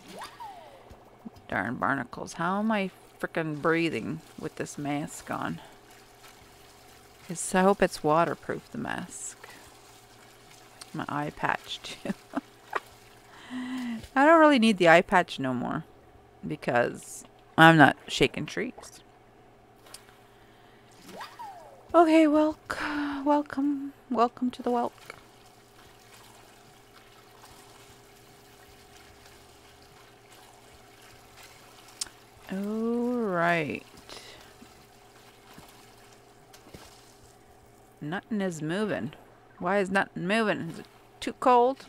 Darn barnacles. How am I frickin' breathing with this mask on? I hope it's waterproof, the mask. My eye patch, too. I don't really need the eye patch no more because I'm not shaking trees. Okay, welcome to the welk. Alright. Nothing is moving. Why is nothing moving? Is it too cold?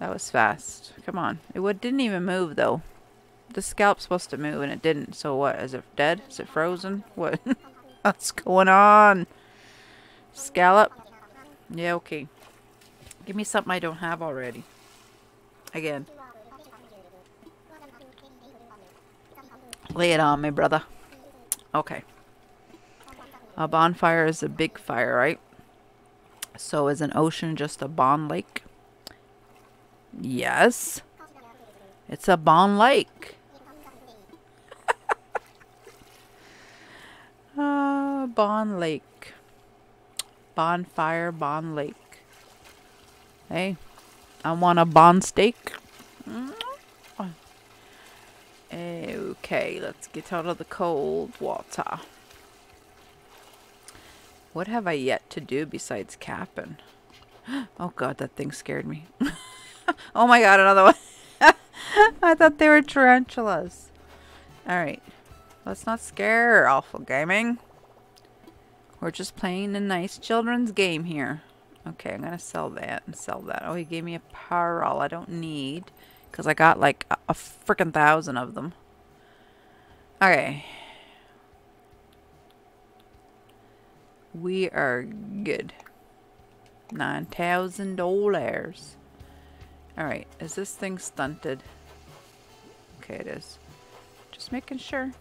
That was fast. Come on. It didn't even move, though. The scalp's supposed to move, and it didn't. So what? Is it dead? Is it frozen? What? What's going on? Scallop? Yeah, okay. Give me something I don't have already. Again. Lay it on me, brother. Okay. A bonfire is a big fire, right? So is an ocean just a bon lake? Yes, it's a bon lake. Bon lake, bonfire, bon lake. Hey, I want a bon steak. Okay, let's get out of the cold water. What have I yet to do besides Kapp'n? Oh God, that thing scared me. Oh my God, another one. I thought they were tarantulas. Alright. Let's not scare awful gaming. We're just playing a nice children's game here. Okay, I'm going to sell that and sell that. Oh, he gave me a parrot I don't need. Because I got like a freaking 1,000 of them. Okay. We are good. $9,000. Alright, is this thing stunted? Okay, it is. Just making sure.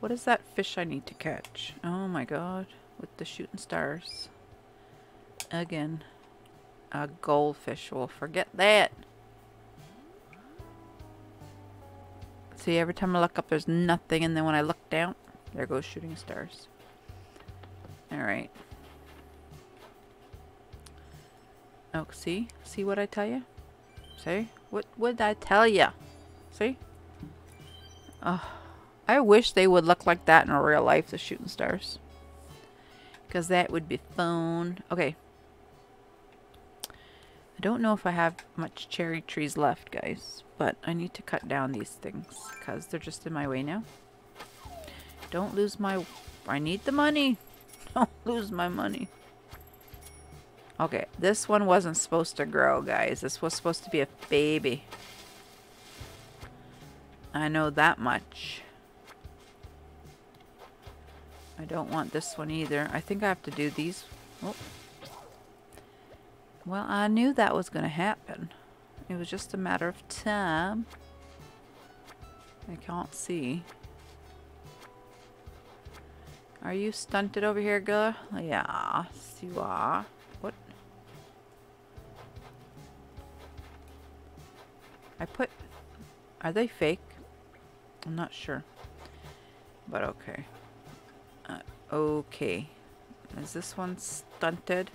What is that fish I need to catch? Oh my God. With the shooting stars. Again. A goldfish. We'll forget that. See, every time I look up, there's nothing. And then when I look down, there goes shooting stars. Alright. Oh, see? See what I tell you? See? What would I tell you? See? Oh, I wish they would look like that in real life, the shooting stars. Because that would be fun. Okay. I don't know if I have much cherry trees left, guys. But I need to cut down these things. Because they're just in my way now. Don't lose my... I need the money. Don't lose my money. Okay, this one wasn't supposed to grow, guys. This was supposed to be a baby. I know that much. I don't want this one either. I think I have to do these. Oh. Well, I knew that was going to happen. It was just a matter of time. I can't see. Are you stunted over here, girl? Yeah, you are. What? I put... Are they fake? I'm not sure. But okay. Okay. Is this one stunted?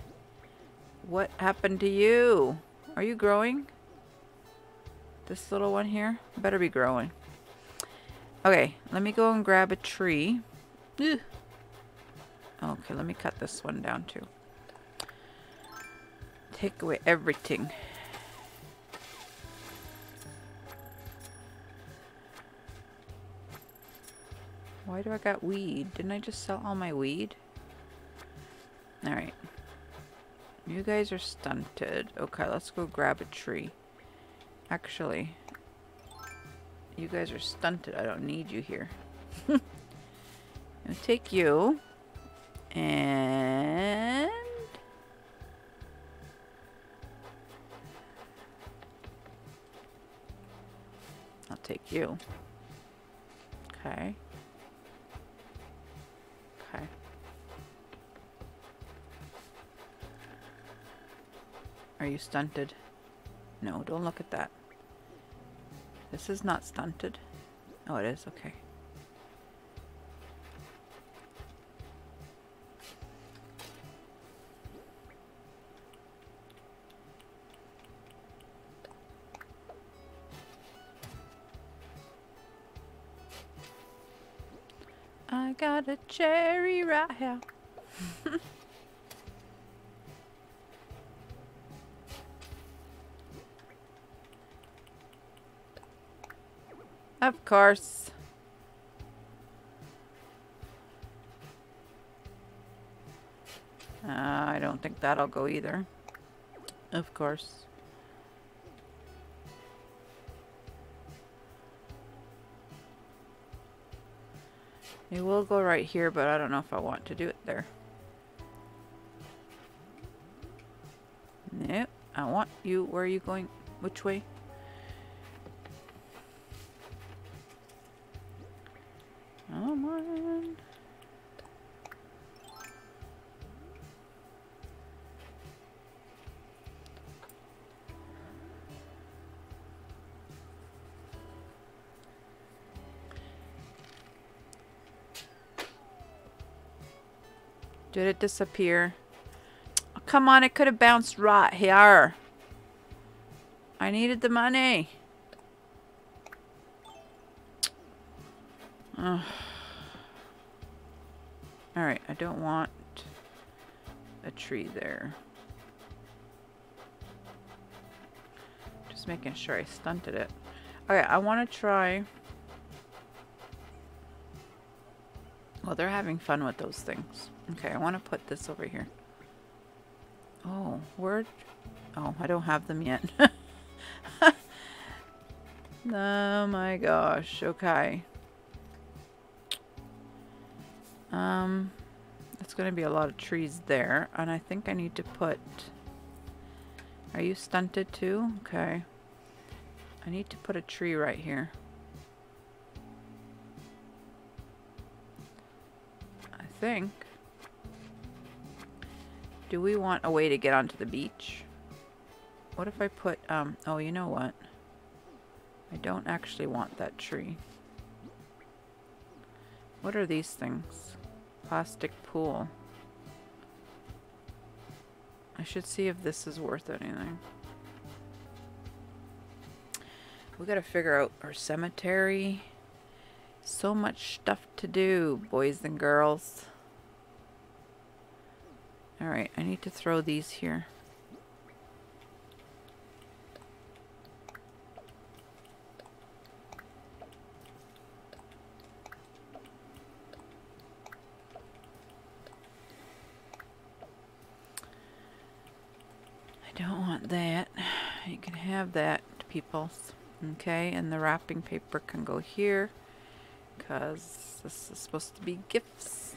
What happened to you? Are you growing? This little one here? Better be growing. Okay, let me go and grab a tree. Ugh. Okay, let me cut this one down too. Take away everything. Why do I got weed? Didn't I just sell all my weed? Alright. You guys are stunted. Okay, let's go grab a tree. Actually, you guys are stunted. I don't need you here. I'll take you. And I'll take you. Okay. Okay. Are you stunted? No, don't look at that. This is not stunted. Oh, it is. Okay. Got a cherry right here. Of course. I don't think that'll go either. Of course. It will go right here, but I don't know if I want to do it there. Nope. I want you. Where are you going? Which way? Come on. Did it disappear? Oh, come on, it could have bounced right here. I needed the money. Ugh. All right, I don't want a tree there. Just making sure I stunted it. Okay, I want to try. Well, they're having fun with those things. Okay, I want to put this over here. Oh, word. Oh, I don't have them yet. Oh my gosh. Okay. It's going to be a lot of trees there, and I think I need to put. Are you stunted too? Okay. I need to put a tree right here. I think. Do we want a way to get onto the beach? What if I put, oh, you know what? I don't actually want that tree. What are these things? Plastic pool. I should see if this is worth anything. We gotta figure out our cemetery. So much stuff to do, boys and girls. Alright, I need to throw these here. I don't want that. You can have that, peoples. Okay, and the wrapping paper can go here. Because this is supposed to be gifts.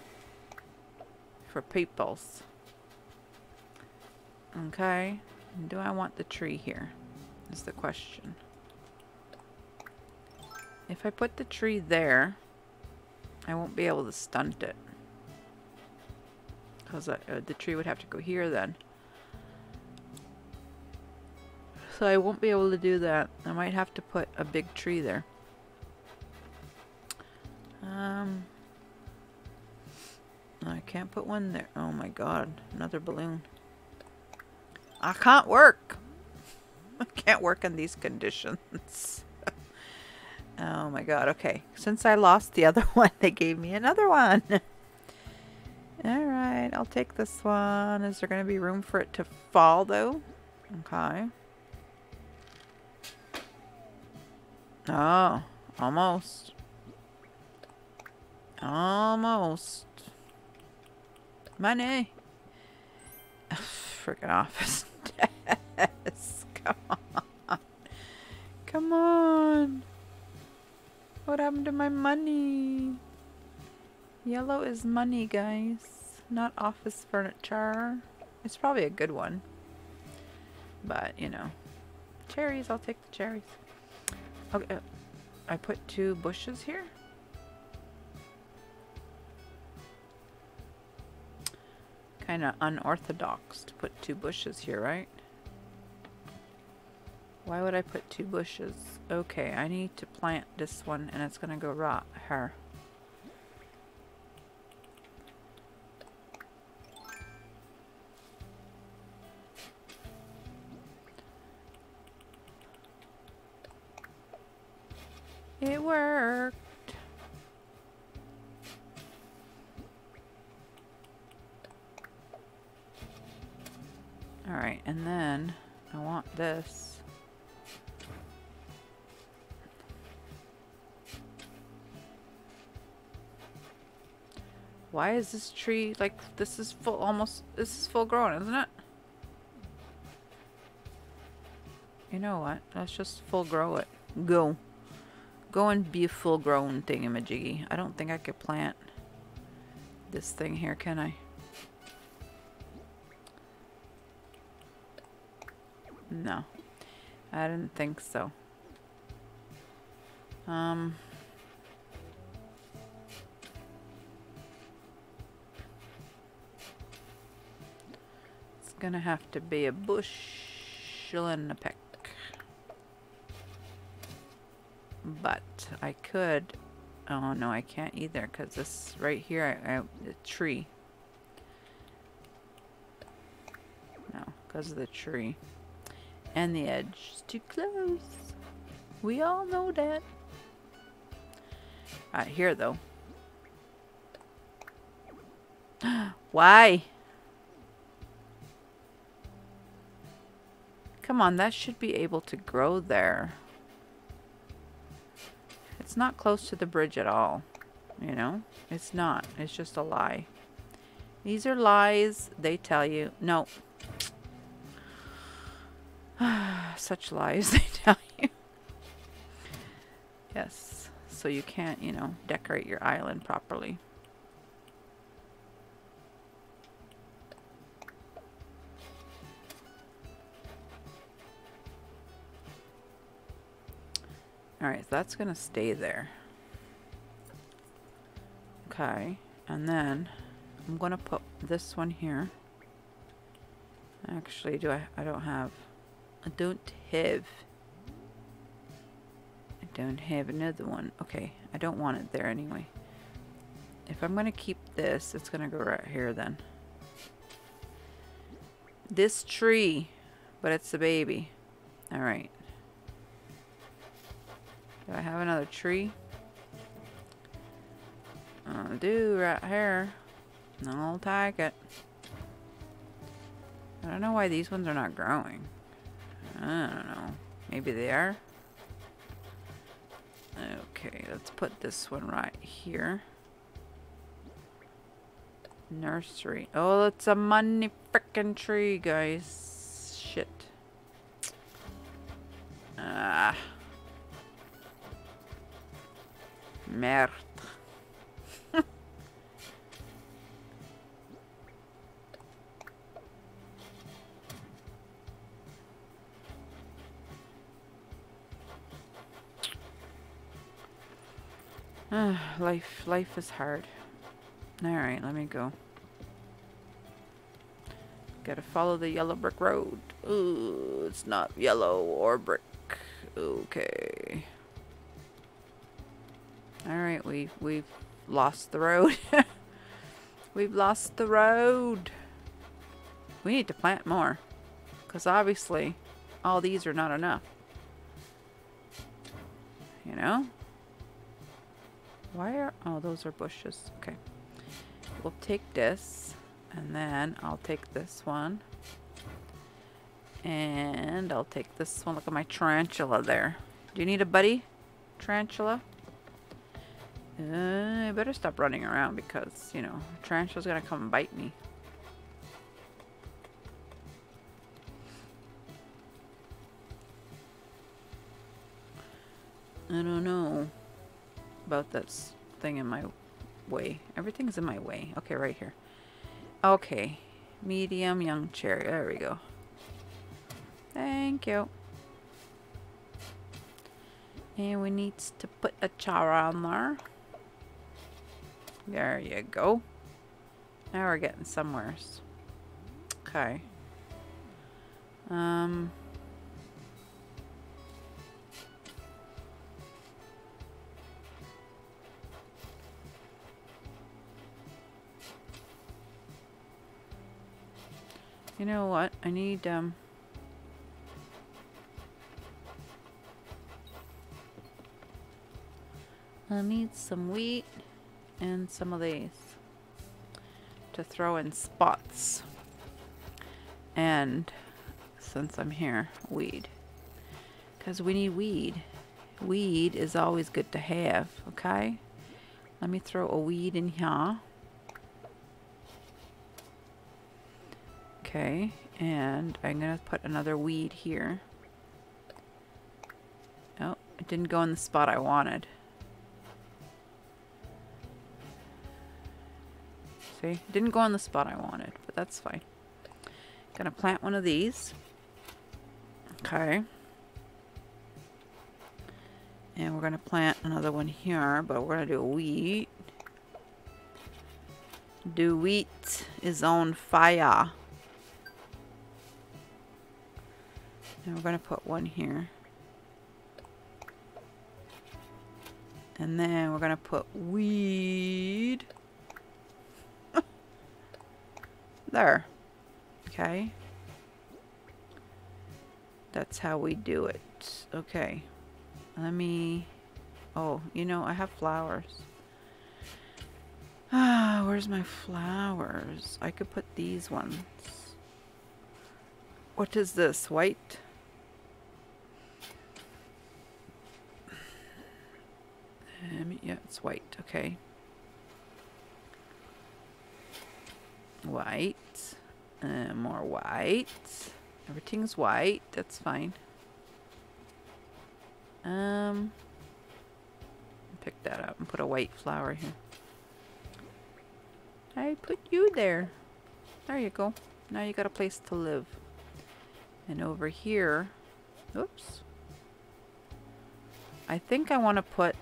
for peoples. Okay. Do I want the tree here? Is the question. If I put the tree there, I won't be able to stunt it. Because the tree would have to go here then. So I won't be able to do that. I might have to put a big tree there. I can't put one there. Oh my god. Another balloon. I can't work. I can't work in these conditions. Oh my god. Okay. Since I lost the other one, they gave me another one. Alright. I'll take this one. Is there going to be room for it to fall though? Okay. Oh, almost. Almost. Money. Oh, freaking office desk. Come on. Come on. What happened to my money? Yellow is money, guys. Not office furniture. It's probably a good one. But, you know. Cherries. I'll take the cherries. Okay, I put two bushes here. Kind of unorthodox to put two bushes here, right? Why would I put two bushes? Okay, I need to plant this one and it's going to go rot here. It worked. Alright, and then I want this. Why is this tree like this is full almost this is full grown, isn't it? You know what? Let's just full grow it. Go. Go and be a full-grown thingamajiggy. I don't think I could plant this thing here, can I? No. I didn't think so. It's gonna have to be a bushel and a peck. But I could, oh no, I can't either because this right here, the tree. No, because of the tree. And the edge is too close. We all know that. Out here though. Why? Come on, that should be able to grow there. It's not close to the bridge at all, you know? It's not. It's just a lie. These are lies they tell you. No. Such lies they tell you. Yes. So you can't, you know, decorate your island properly. Alright, so that's going to stay there. Okay, and then I'm going to put this one here. Actually, I don't have another one. Okay, I don't want it there anyway. If I'm going to keep this, it's going to go right here then. This tree, but it's a baby. Alright. Do I have another tree? I do right here. I'll take it. I don't know why these ones are not growing. I don't know. Maybe they are. Okay, let's put this one right here. Nursery. Oh, it's a money frickin' tree, guys. Shit. Ah. Merde. Life is hard. Alright, let me go. Gotta follow the yellow brick road. Ooh, it's not yellow or brick. Okay. Alright, we've lost the road. We've lost the road. We need to plant more. Because obviously, all these are not enough. You know? Why are... Oh, those are bushes. Okay. We'll take this. And then I'll take this one. And I'll take this one. Look at my tarantula there. Do you need a buddy? Tarantula? I better stop running around because, you know, tarantula's gonna come and bite me. I don't know about this thing in my way. Everything's in my way. Okay, right here. Okay. Medium young cherry. There we go. Thank you. And we need to put a chara on there. There you go. Now we're getting somewheres. Okay. You know what? I need, I need some wheat and some of these to throw in spots. And since I'm here, weed. Because we need weed. Weed is always good to have, okay? Let me throw a weed in here. Okay, and I'm gonna put another weed here. Oh, it didn't go in the spot I wanted. See, it didn't go on the spot I wanted, but that's fine. Gonna plant one of these. Okay. And we're gonna plant another one here, but we're gonna do wheat. Do wheat is on fire. And we're going to put one here. And then we're going to put weed. There. Okay. That's how we do it. Okay. Let me... Oh, you know, I have flowers. Ah, where's my flowers? I could put these ones. What is this? White? Yeah, it's white. Okay. White. More white. Everything's white. That's fine. Pick that up and put a white flower here. I put you there. There you go. Now you got a place to live. And over here... Oops. I think I want to put...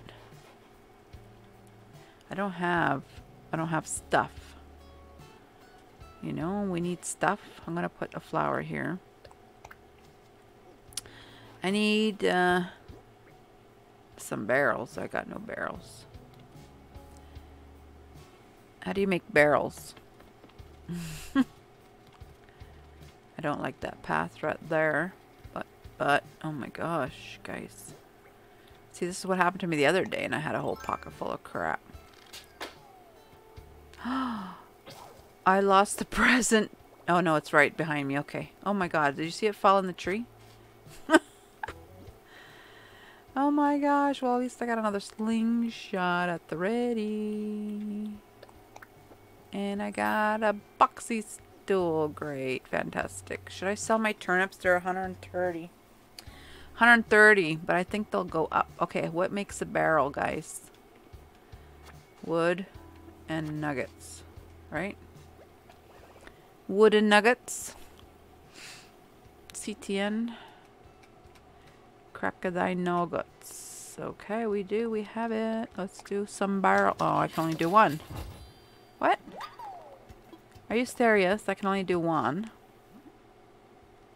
I don't have stuff. You know, we need stuff. I'm gonna put a flower here. I need some barrels. I got no barrels. How do you make barrels? I don't like that path right there. But oh my gosh, guys. See, this is what happened to me the other day, and I had a whole pocket full of crap. I lost the present. Oh, no, it's right behind me. Okay. Oh, my God. Did you see it fall in the tree? Oh, my gosh. Well, at least I got another slingshot at the ready. And I got a boxy stool. Great. Fantastic. Should I sell my turnips? They're 130. 130, but I think they'll go up. Okay, what makes a barrel, guys? Wood and nuggets, right? Wood and nuggets. CTN. Crocodile nuggets. Yes, okay, we do. We have it. Let's do some barrel. Oh, I can only do one. What? Are you serious? I can only do one.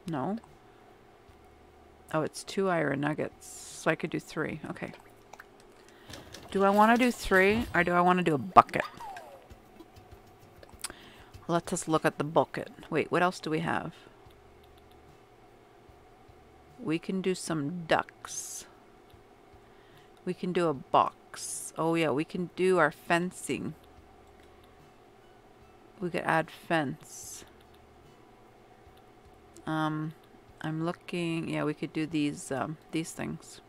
No. Oh, it's 2 iron nuggets. So I could do 3. Okay. Do I want to do 3 or do I want to do a bucket? Let us look at the bucket. Wait, what else do we have? We can do some ducks. We can do a box. Oh yeah, we can do our fencing. We could add fence. I'm looking, yeah, we could do these things.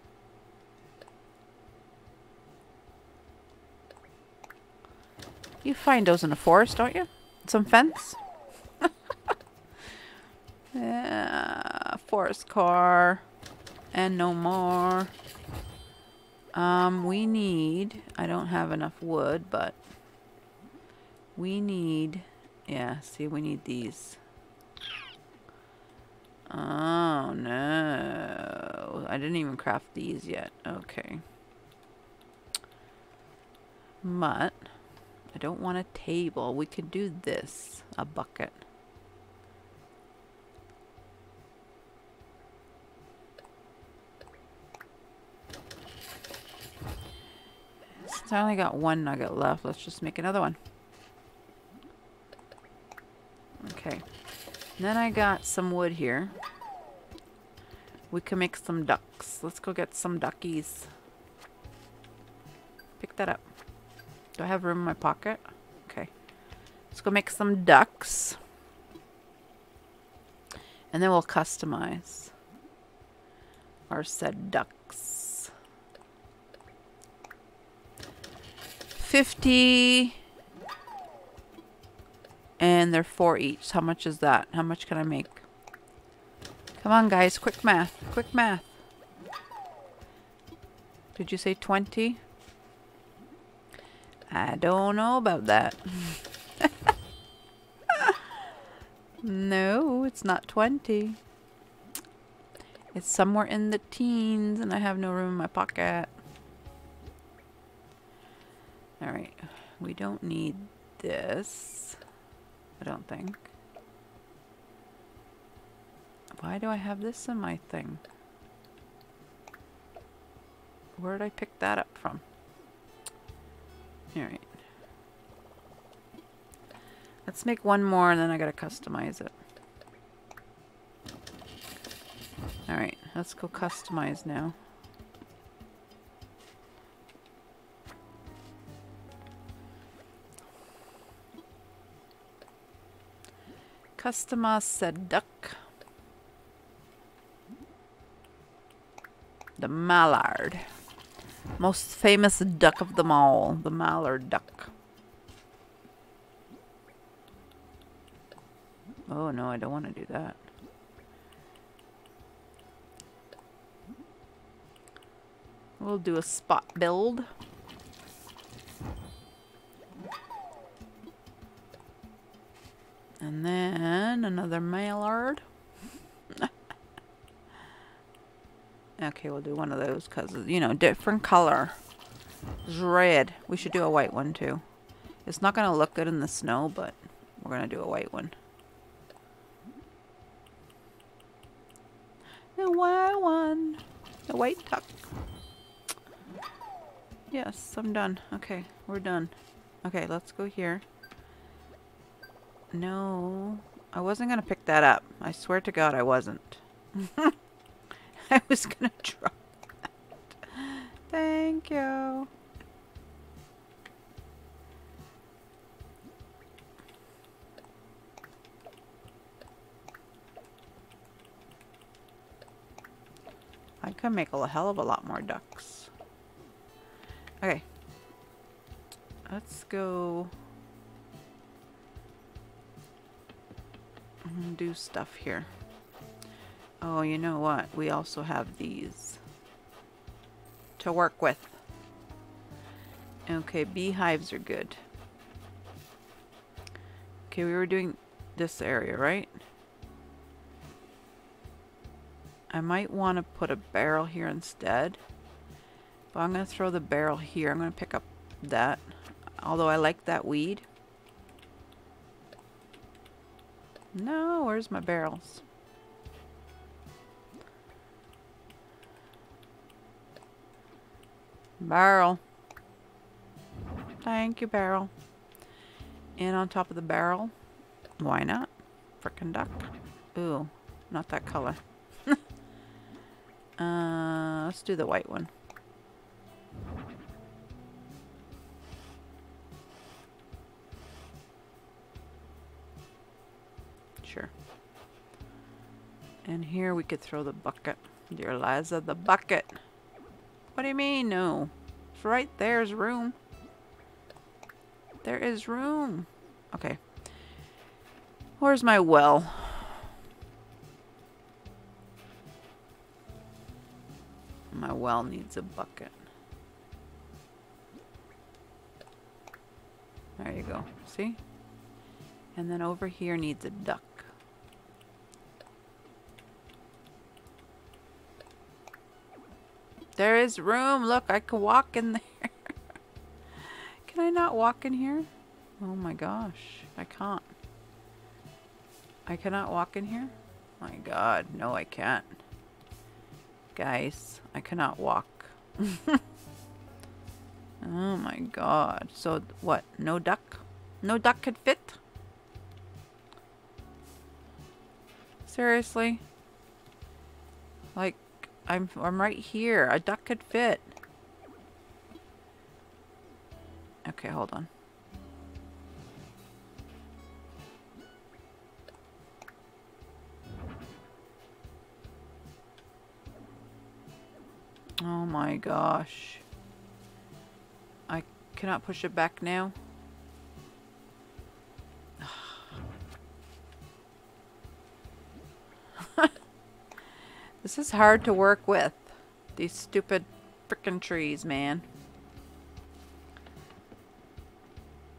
You find those in the forest, don't you? Some fence? Yeah, forest car. And no more. We need, I don't have enough wood, but we need, yeah, see, we need these. Oh, no. I didn't even craft these yet. Okay. But I don't want a table. We could do this. A bucket. Since I only got 1 nugget left, let's just make another one. Okay. Then I got some wood here. We can make some ducks. Let's go get some duckies. Pick that up. Do I have room in my pocket? Okay. Let's go make some ducks. And then we'll customize our said ducks. 50... And they're 4 each. How much is that? How much can I make? Come on, guys. Quick math. Quick math. Did you say 20? I don't know about that. No, it's not 20. It's somewhere in the teens, and I have no room in my pocket. Alright. We don't need this. I don't think. Why do I have this in my thing? Where did I pick that up from? Alright. Let's make one more and then I gotta customize it. Alright, let's go customize now. Customer said duck. The mallard. Most famous duck of them all. The mallard duck. Oh no, I don't want to do that. We'll do a spot build. And then another mallard. Okay, we'll do one of those because, you know, different color. It's red. We should do a white one too. It's not going to look good in the snow, but we're going to do a white one. The white one. The white duck. Yes, I'm done. Okay, we're done. Okay, let's go here. No, I wasn't going to pick that up. I swear to God I wasn't. I was going to drop that. Thank you. I could make a hell of a lot more ducks. Okay. Let's go... do stuff here. Oh, you know what? We also have these to work with. Okay, beehives are good. Okay, we were doing this area, right? I might want to put a barrel here instead But I'm going to throw the barrel here. I'm going to pick up that. Although I like that weed. No, where's my barrels? Barrel. Thank you, barrel. And on top of the barrel. Why not? Frickin' duck. Ooh, not that color. Let's do the white one. Sure. And here we could throw the bucket. Dear Liza, the bucket. What do you mean, no? It's right there's room. There is room. Okay. Where's my well? My well needs a bucket. There you go. See? And then over here needs a duck. There is room. Look, I can walk in there. Can I not walk in here? Oh my gosh. I can't. I cannot walk in here? My god. No, I can't. Guys, I cannot walk. Oh my god. So what? No duck? No duck could fit? Seriously? Like, I'm right here. A duck could fit. Okay, hold on. Oh my gosh. I cannot push it back now. This is hard to work with. These stupid frickin' trees, man.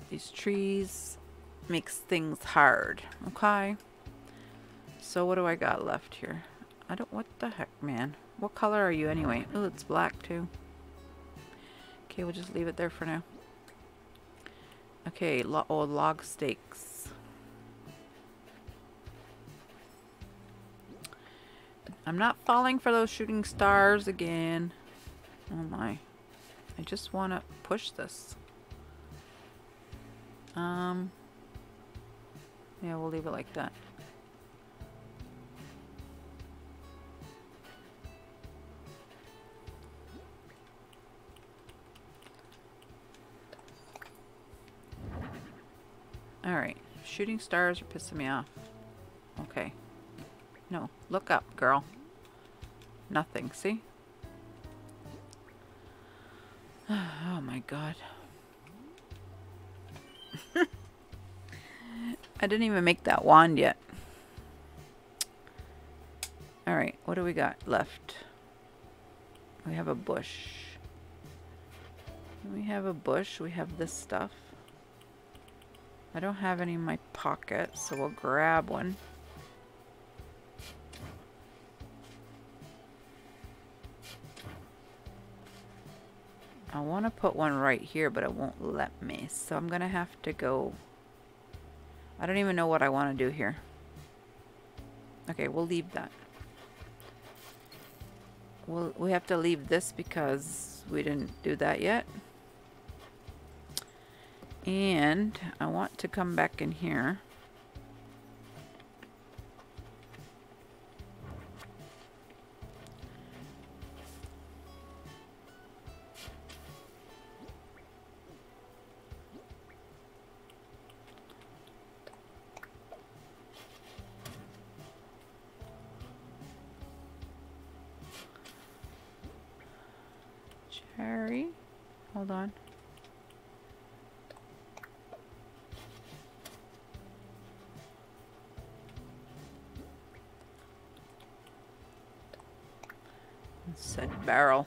These trees makes things hard. Okay. So what do I got left here? I don't, what the heck, man? What color are you anyway? Oh, it's black too. Okay, we'll just leave it there for now. Okay, log stakes. I'm not falling for those shooting stars again. Oh my. I just want to push this. Yeah, we'll leave it like that. Alright, shooting stars are pissing me off. Okay. No, look up, girl. Nothing, see? Oh my god. I didn't even make that wand yet. Alright, what do we got left? We have a bush. We have a bush. We have this stuff. I don't have any in my pocket, so we'll grab one. I want to put one right here, but it won't let me. So I'm going to have to go... I don't even know what I want to do here. Okay, we'll leave that. We have to leave this because we didn't do that yet. And I want to come back in here. Cherry. Hold on. Said barrel.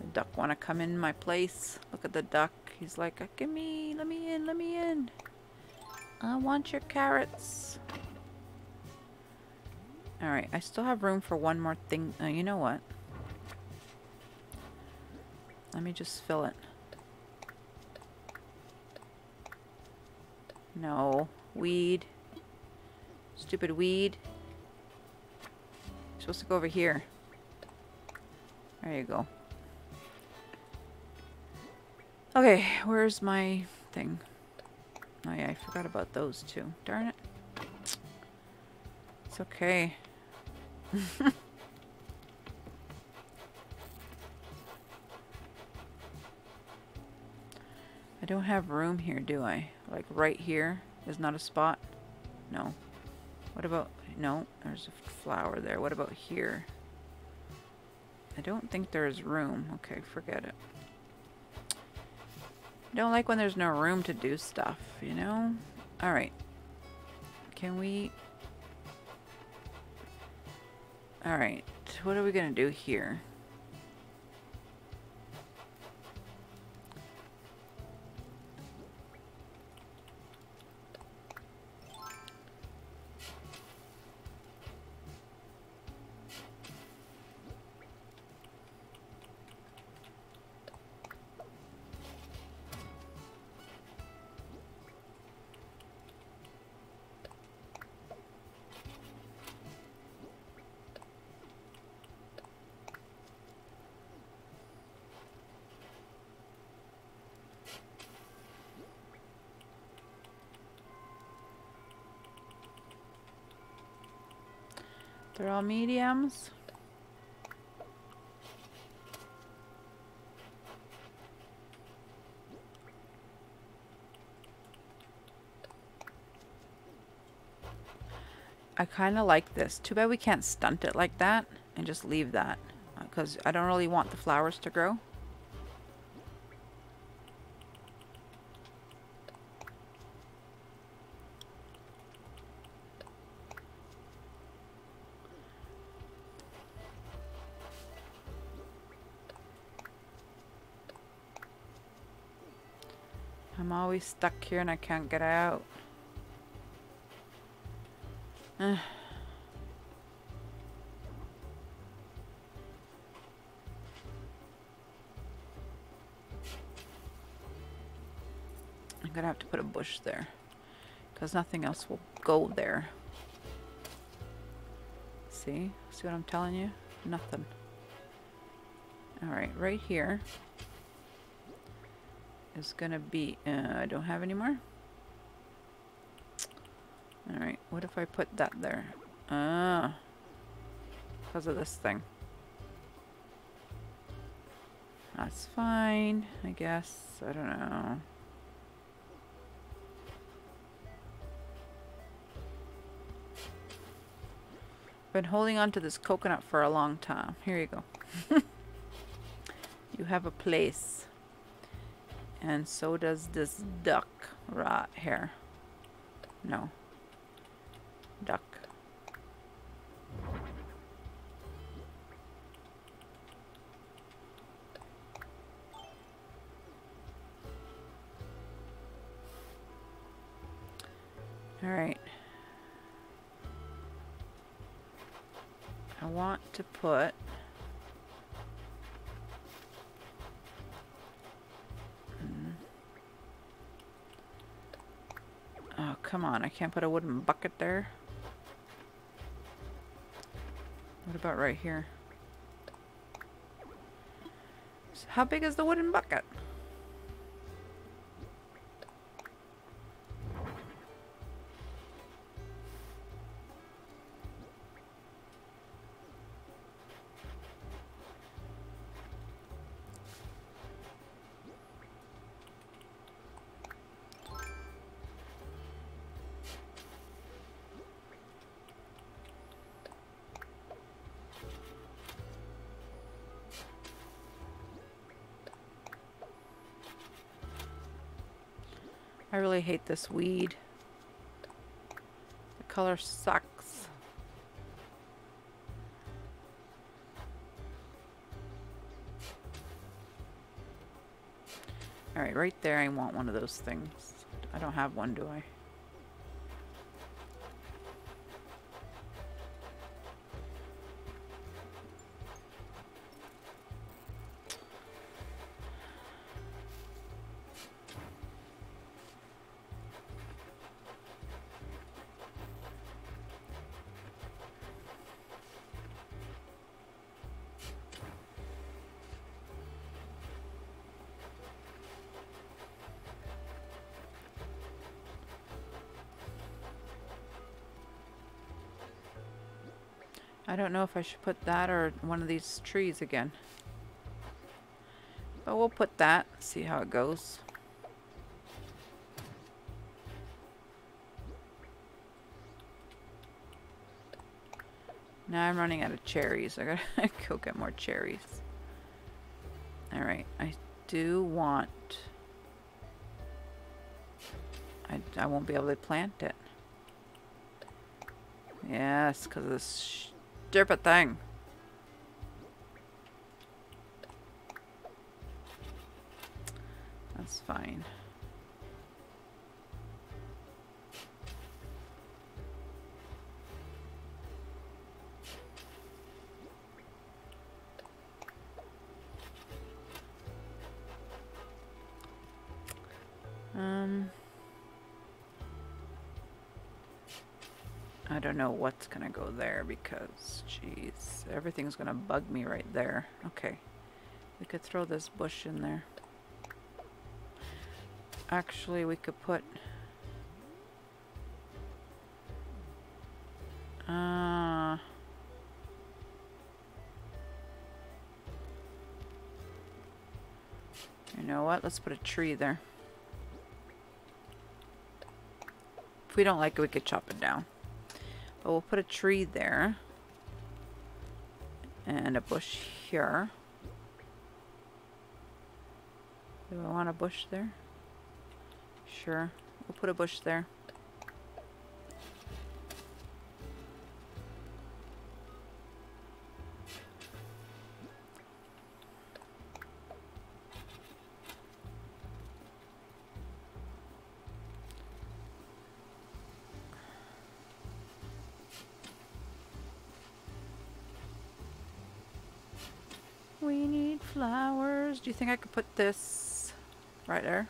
The duck want to come in my place. Look at the duck. He's like, give me, let me in, let me in. I want your carrots. Alright, I still have room for one more thing. You know what? Let me just fill it. No. Weed. Stupid weed. You're supposed to go over here. There you go. Okay, where's my thing? Oh yeah, I forgot about those two. Darn it. It's okay. I don't have room here, do I? Like right here is not a spot? No. What about... no, there's a flower there. What about here? I don't think there's room. Okay, forget it. I don't like when there's no room to do stuff, you know? Alright. Can we... alright. What are we gonna do here? They're all mediums. I kind of like this. Too bad we can't stunt it like that and just leave that, because I don't really want the flowers to grow. I'm always stuck here and I can't get out. I'm gonna have to put a bush there, because nothing else will go there. See? See what I'm telling you? Nothing. Alright, right here. It's gonna be, I don't have any more. Alright, what if I put that there? Ah, because of this thing. That's fine, I guess. I don't know. Been holding on to this coconut for a long time. Here you go. You have a place. And so does this duck right here. No. Duck. Alright. I want to put... come on, I can't put a wooden bucket there. What about right here? So how big is the wooden bucket? I really hate this weed. The color sucks. Alright, right there I want one of those things. I don't have one, do I? I don't know if I should put that or one of these trees again. But we'll put that, see how it goes. Now I'm running out of cherries. I gotta go get more cherries. Alright, I do want... I won't be able to plant it. Yes, because of this stupid thing. That's fine. I don't know what's gonna go there because, geez, everything's gonna bug me right there. Okay, we could throw this bush in there. Actually, we could put... you know what? Let's put a tree there. If we don't like it, we could chop it down. But we'll put a tree there. And a bush here. Do I want a bush there? Sure. We'll put a bush there. We need flowers. Do you think I could put this right there?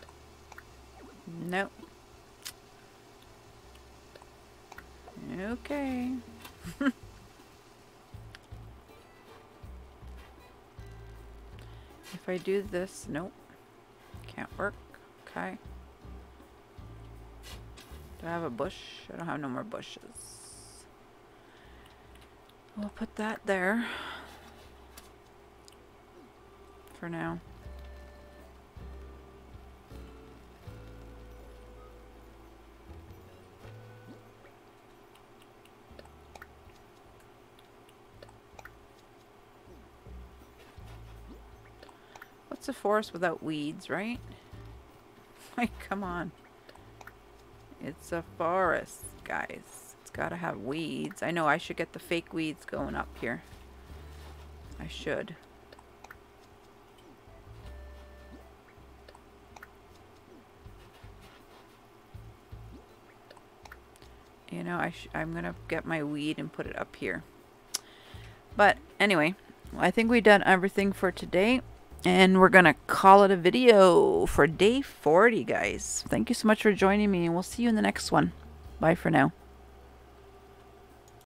Nope. Okay. If I do this, nope. Can't work. Okay. Do I have a bush? I don't have no more bushes. We'll put that there. For now. A forest without weeds, right? Like, come on. It's a forest, guys. It's gotta have weeds. I know I should get the fake weeds going up here. I should. You know, I'm gonna get my weed and put it up here. But anyway, I think we've done everything for today. And we're gonna call it a video for day 40, guys. Thank you so much for joining me, and we'll see you in the next one. Bye for now.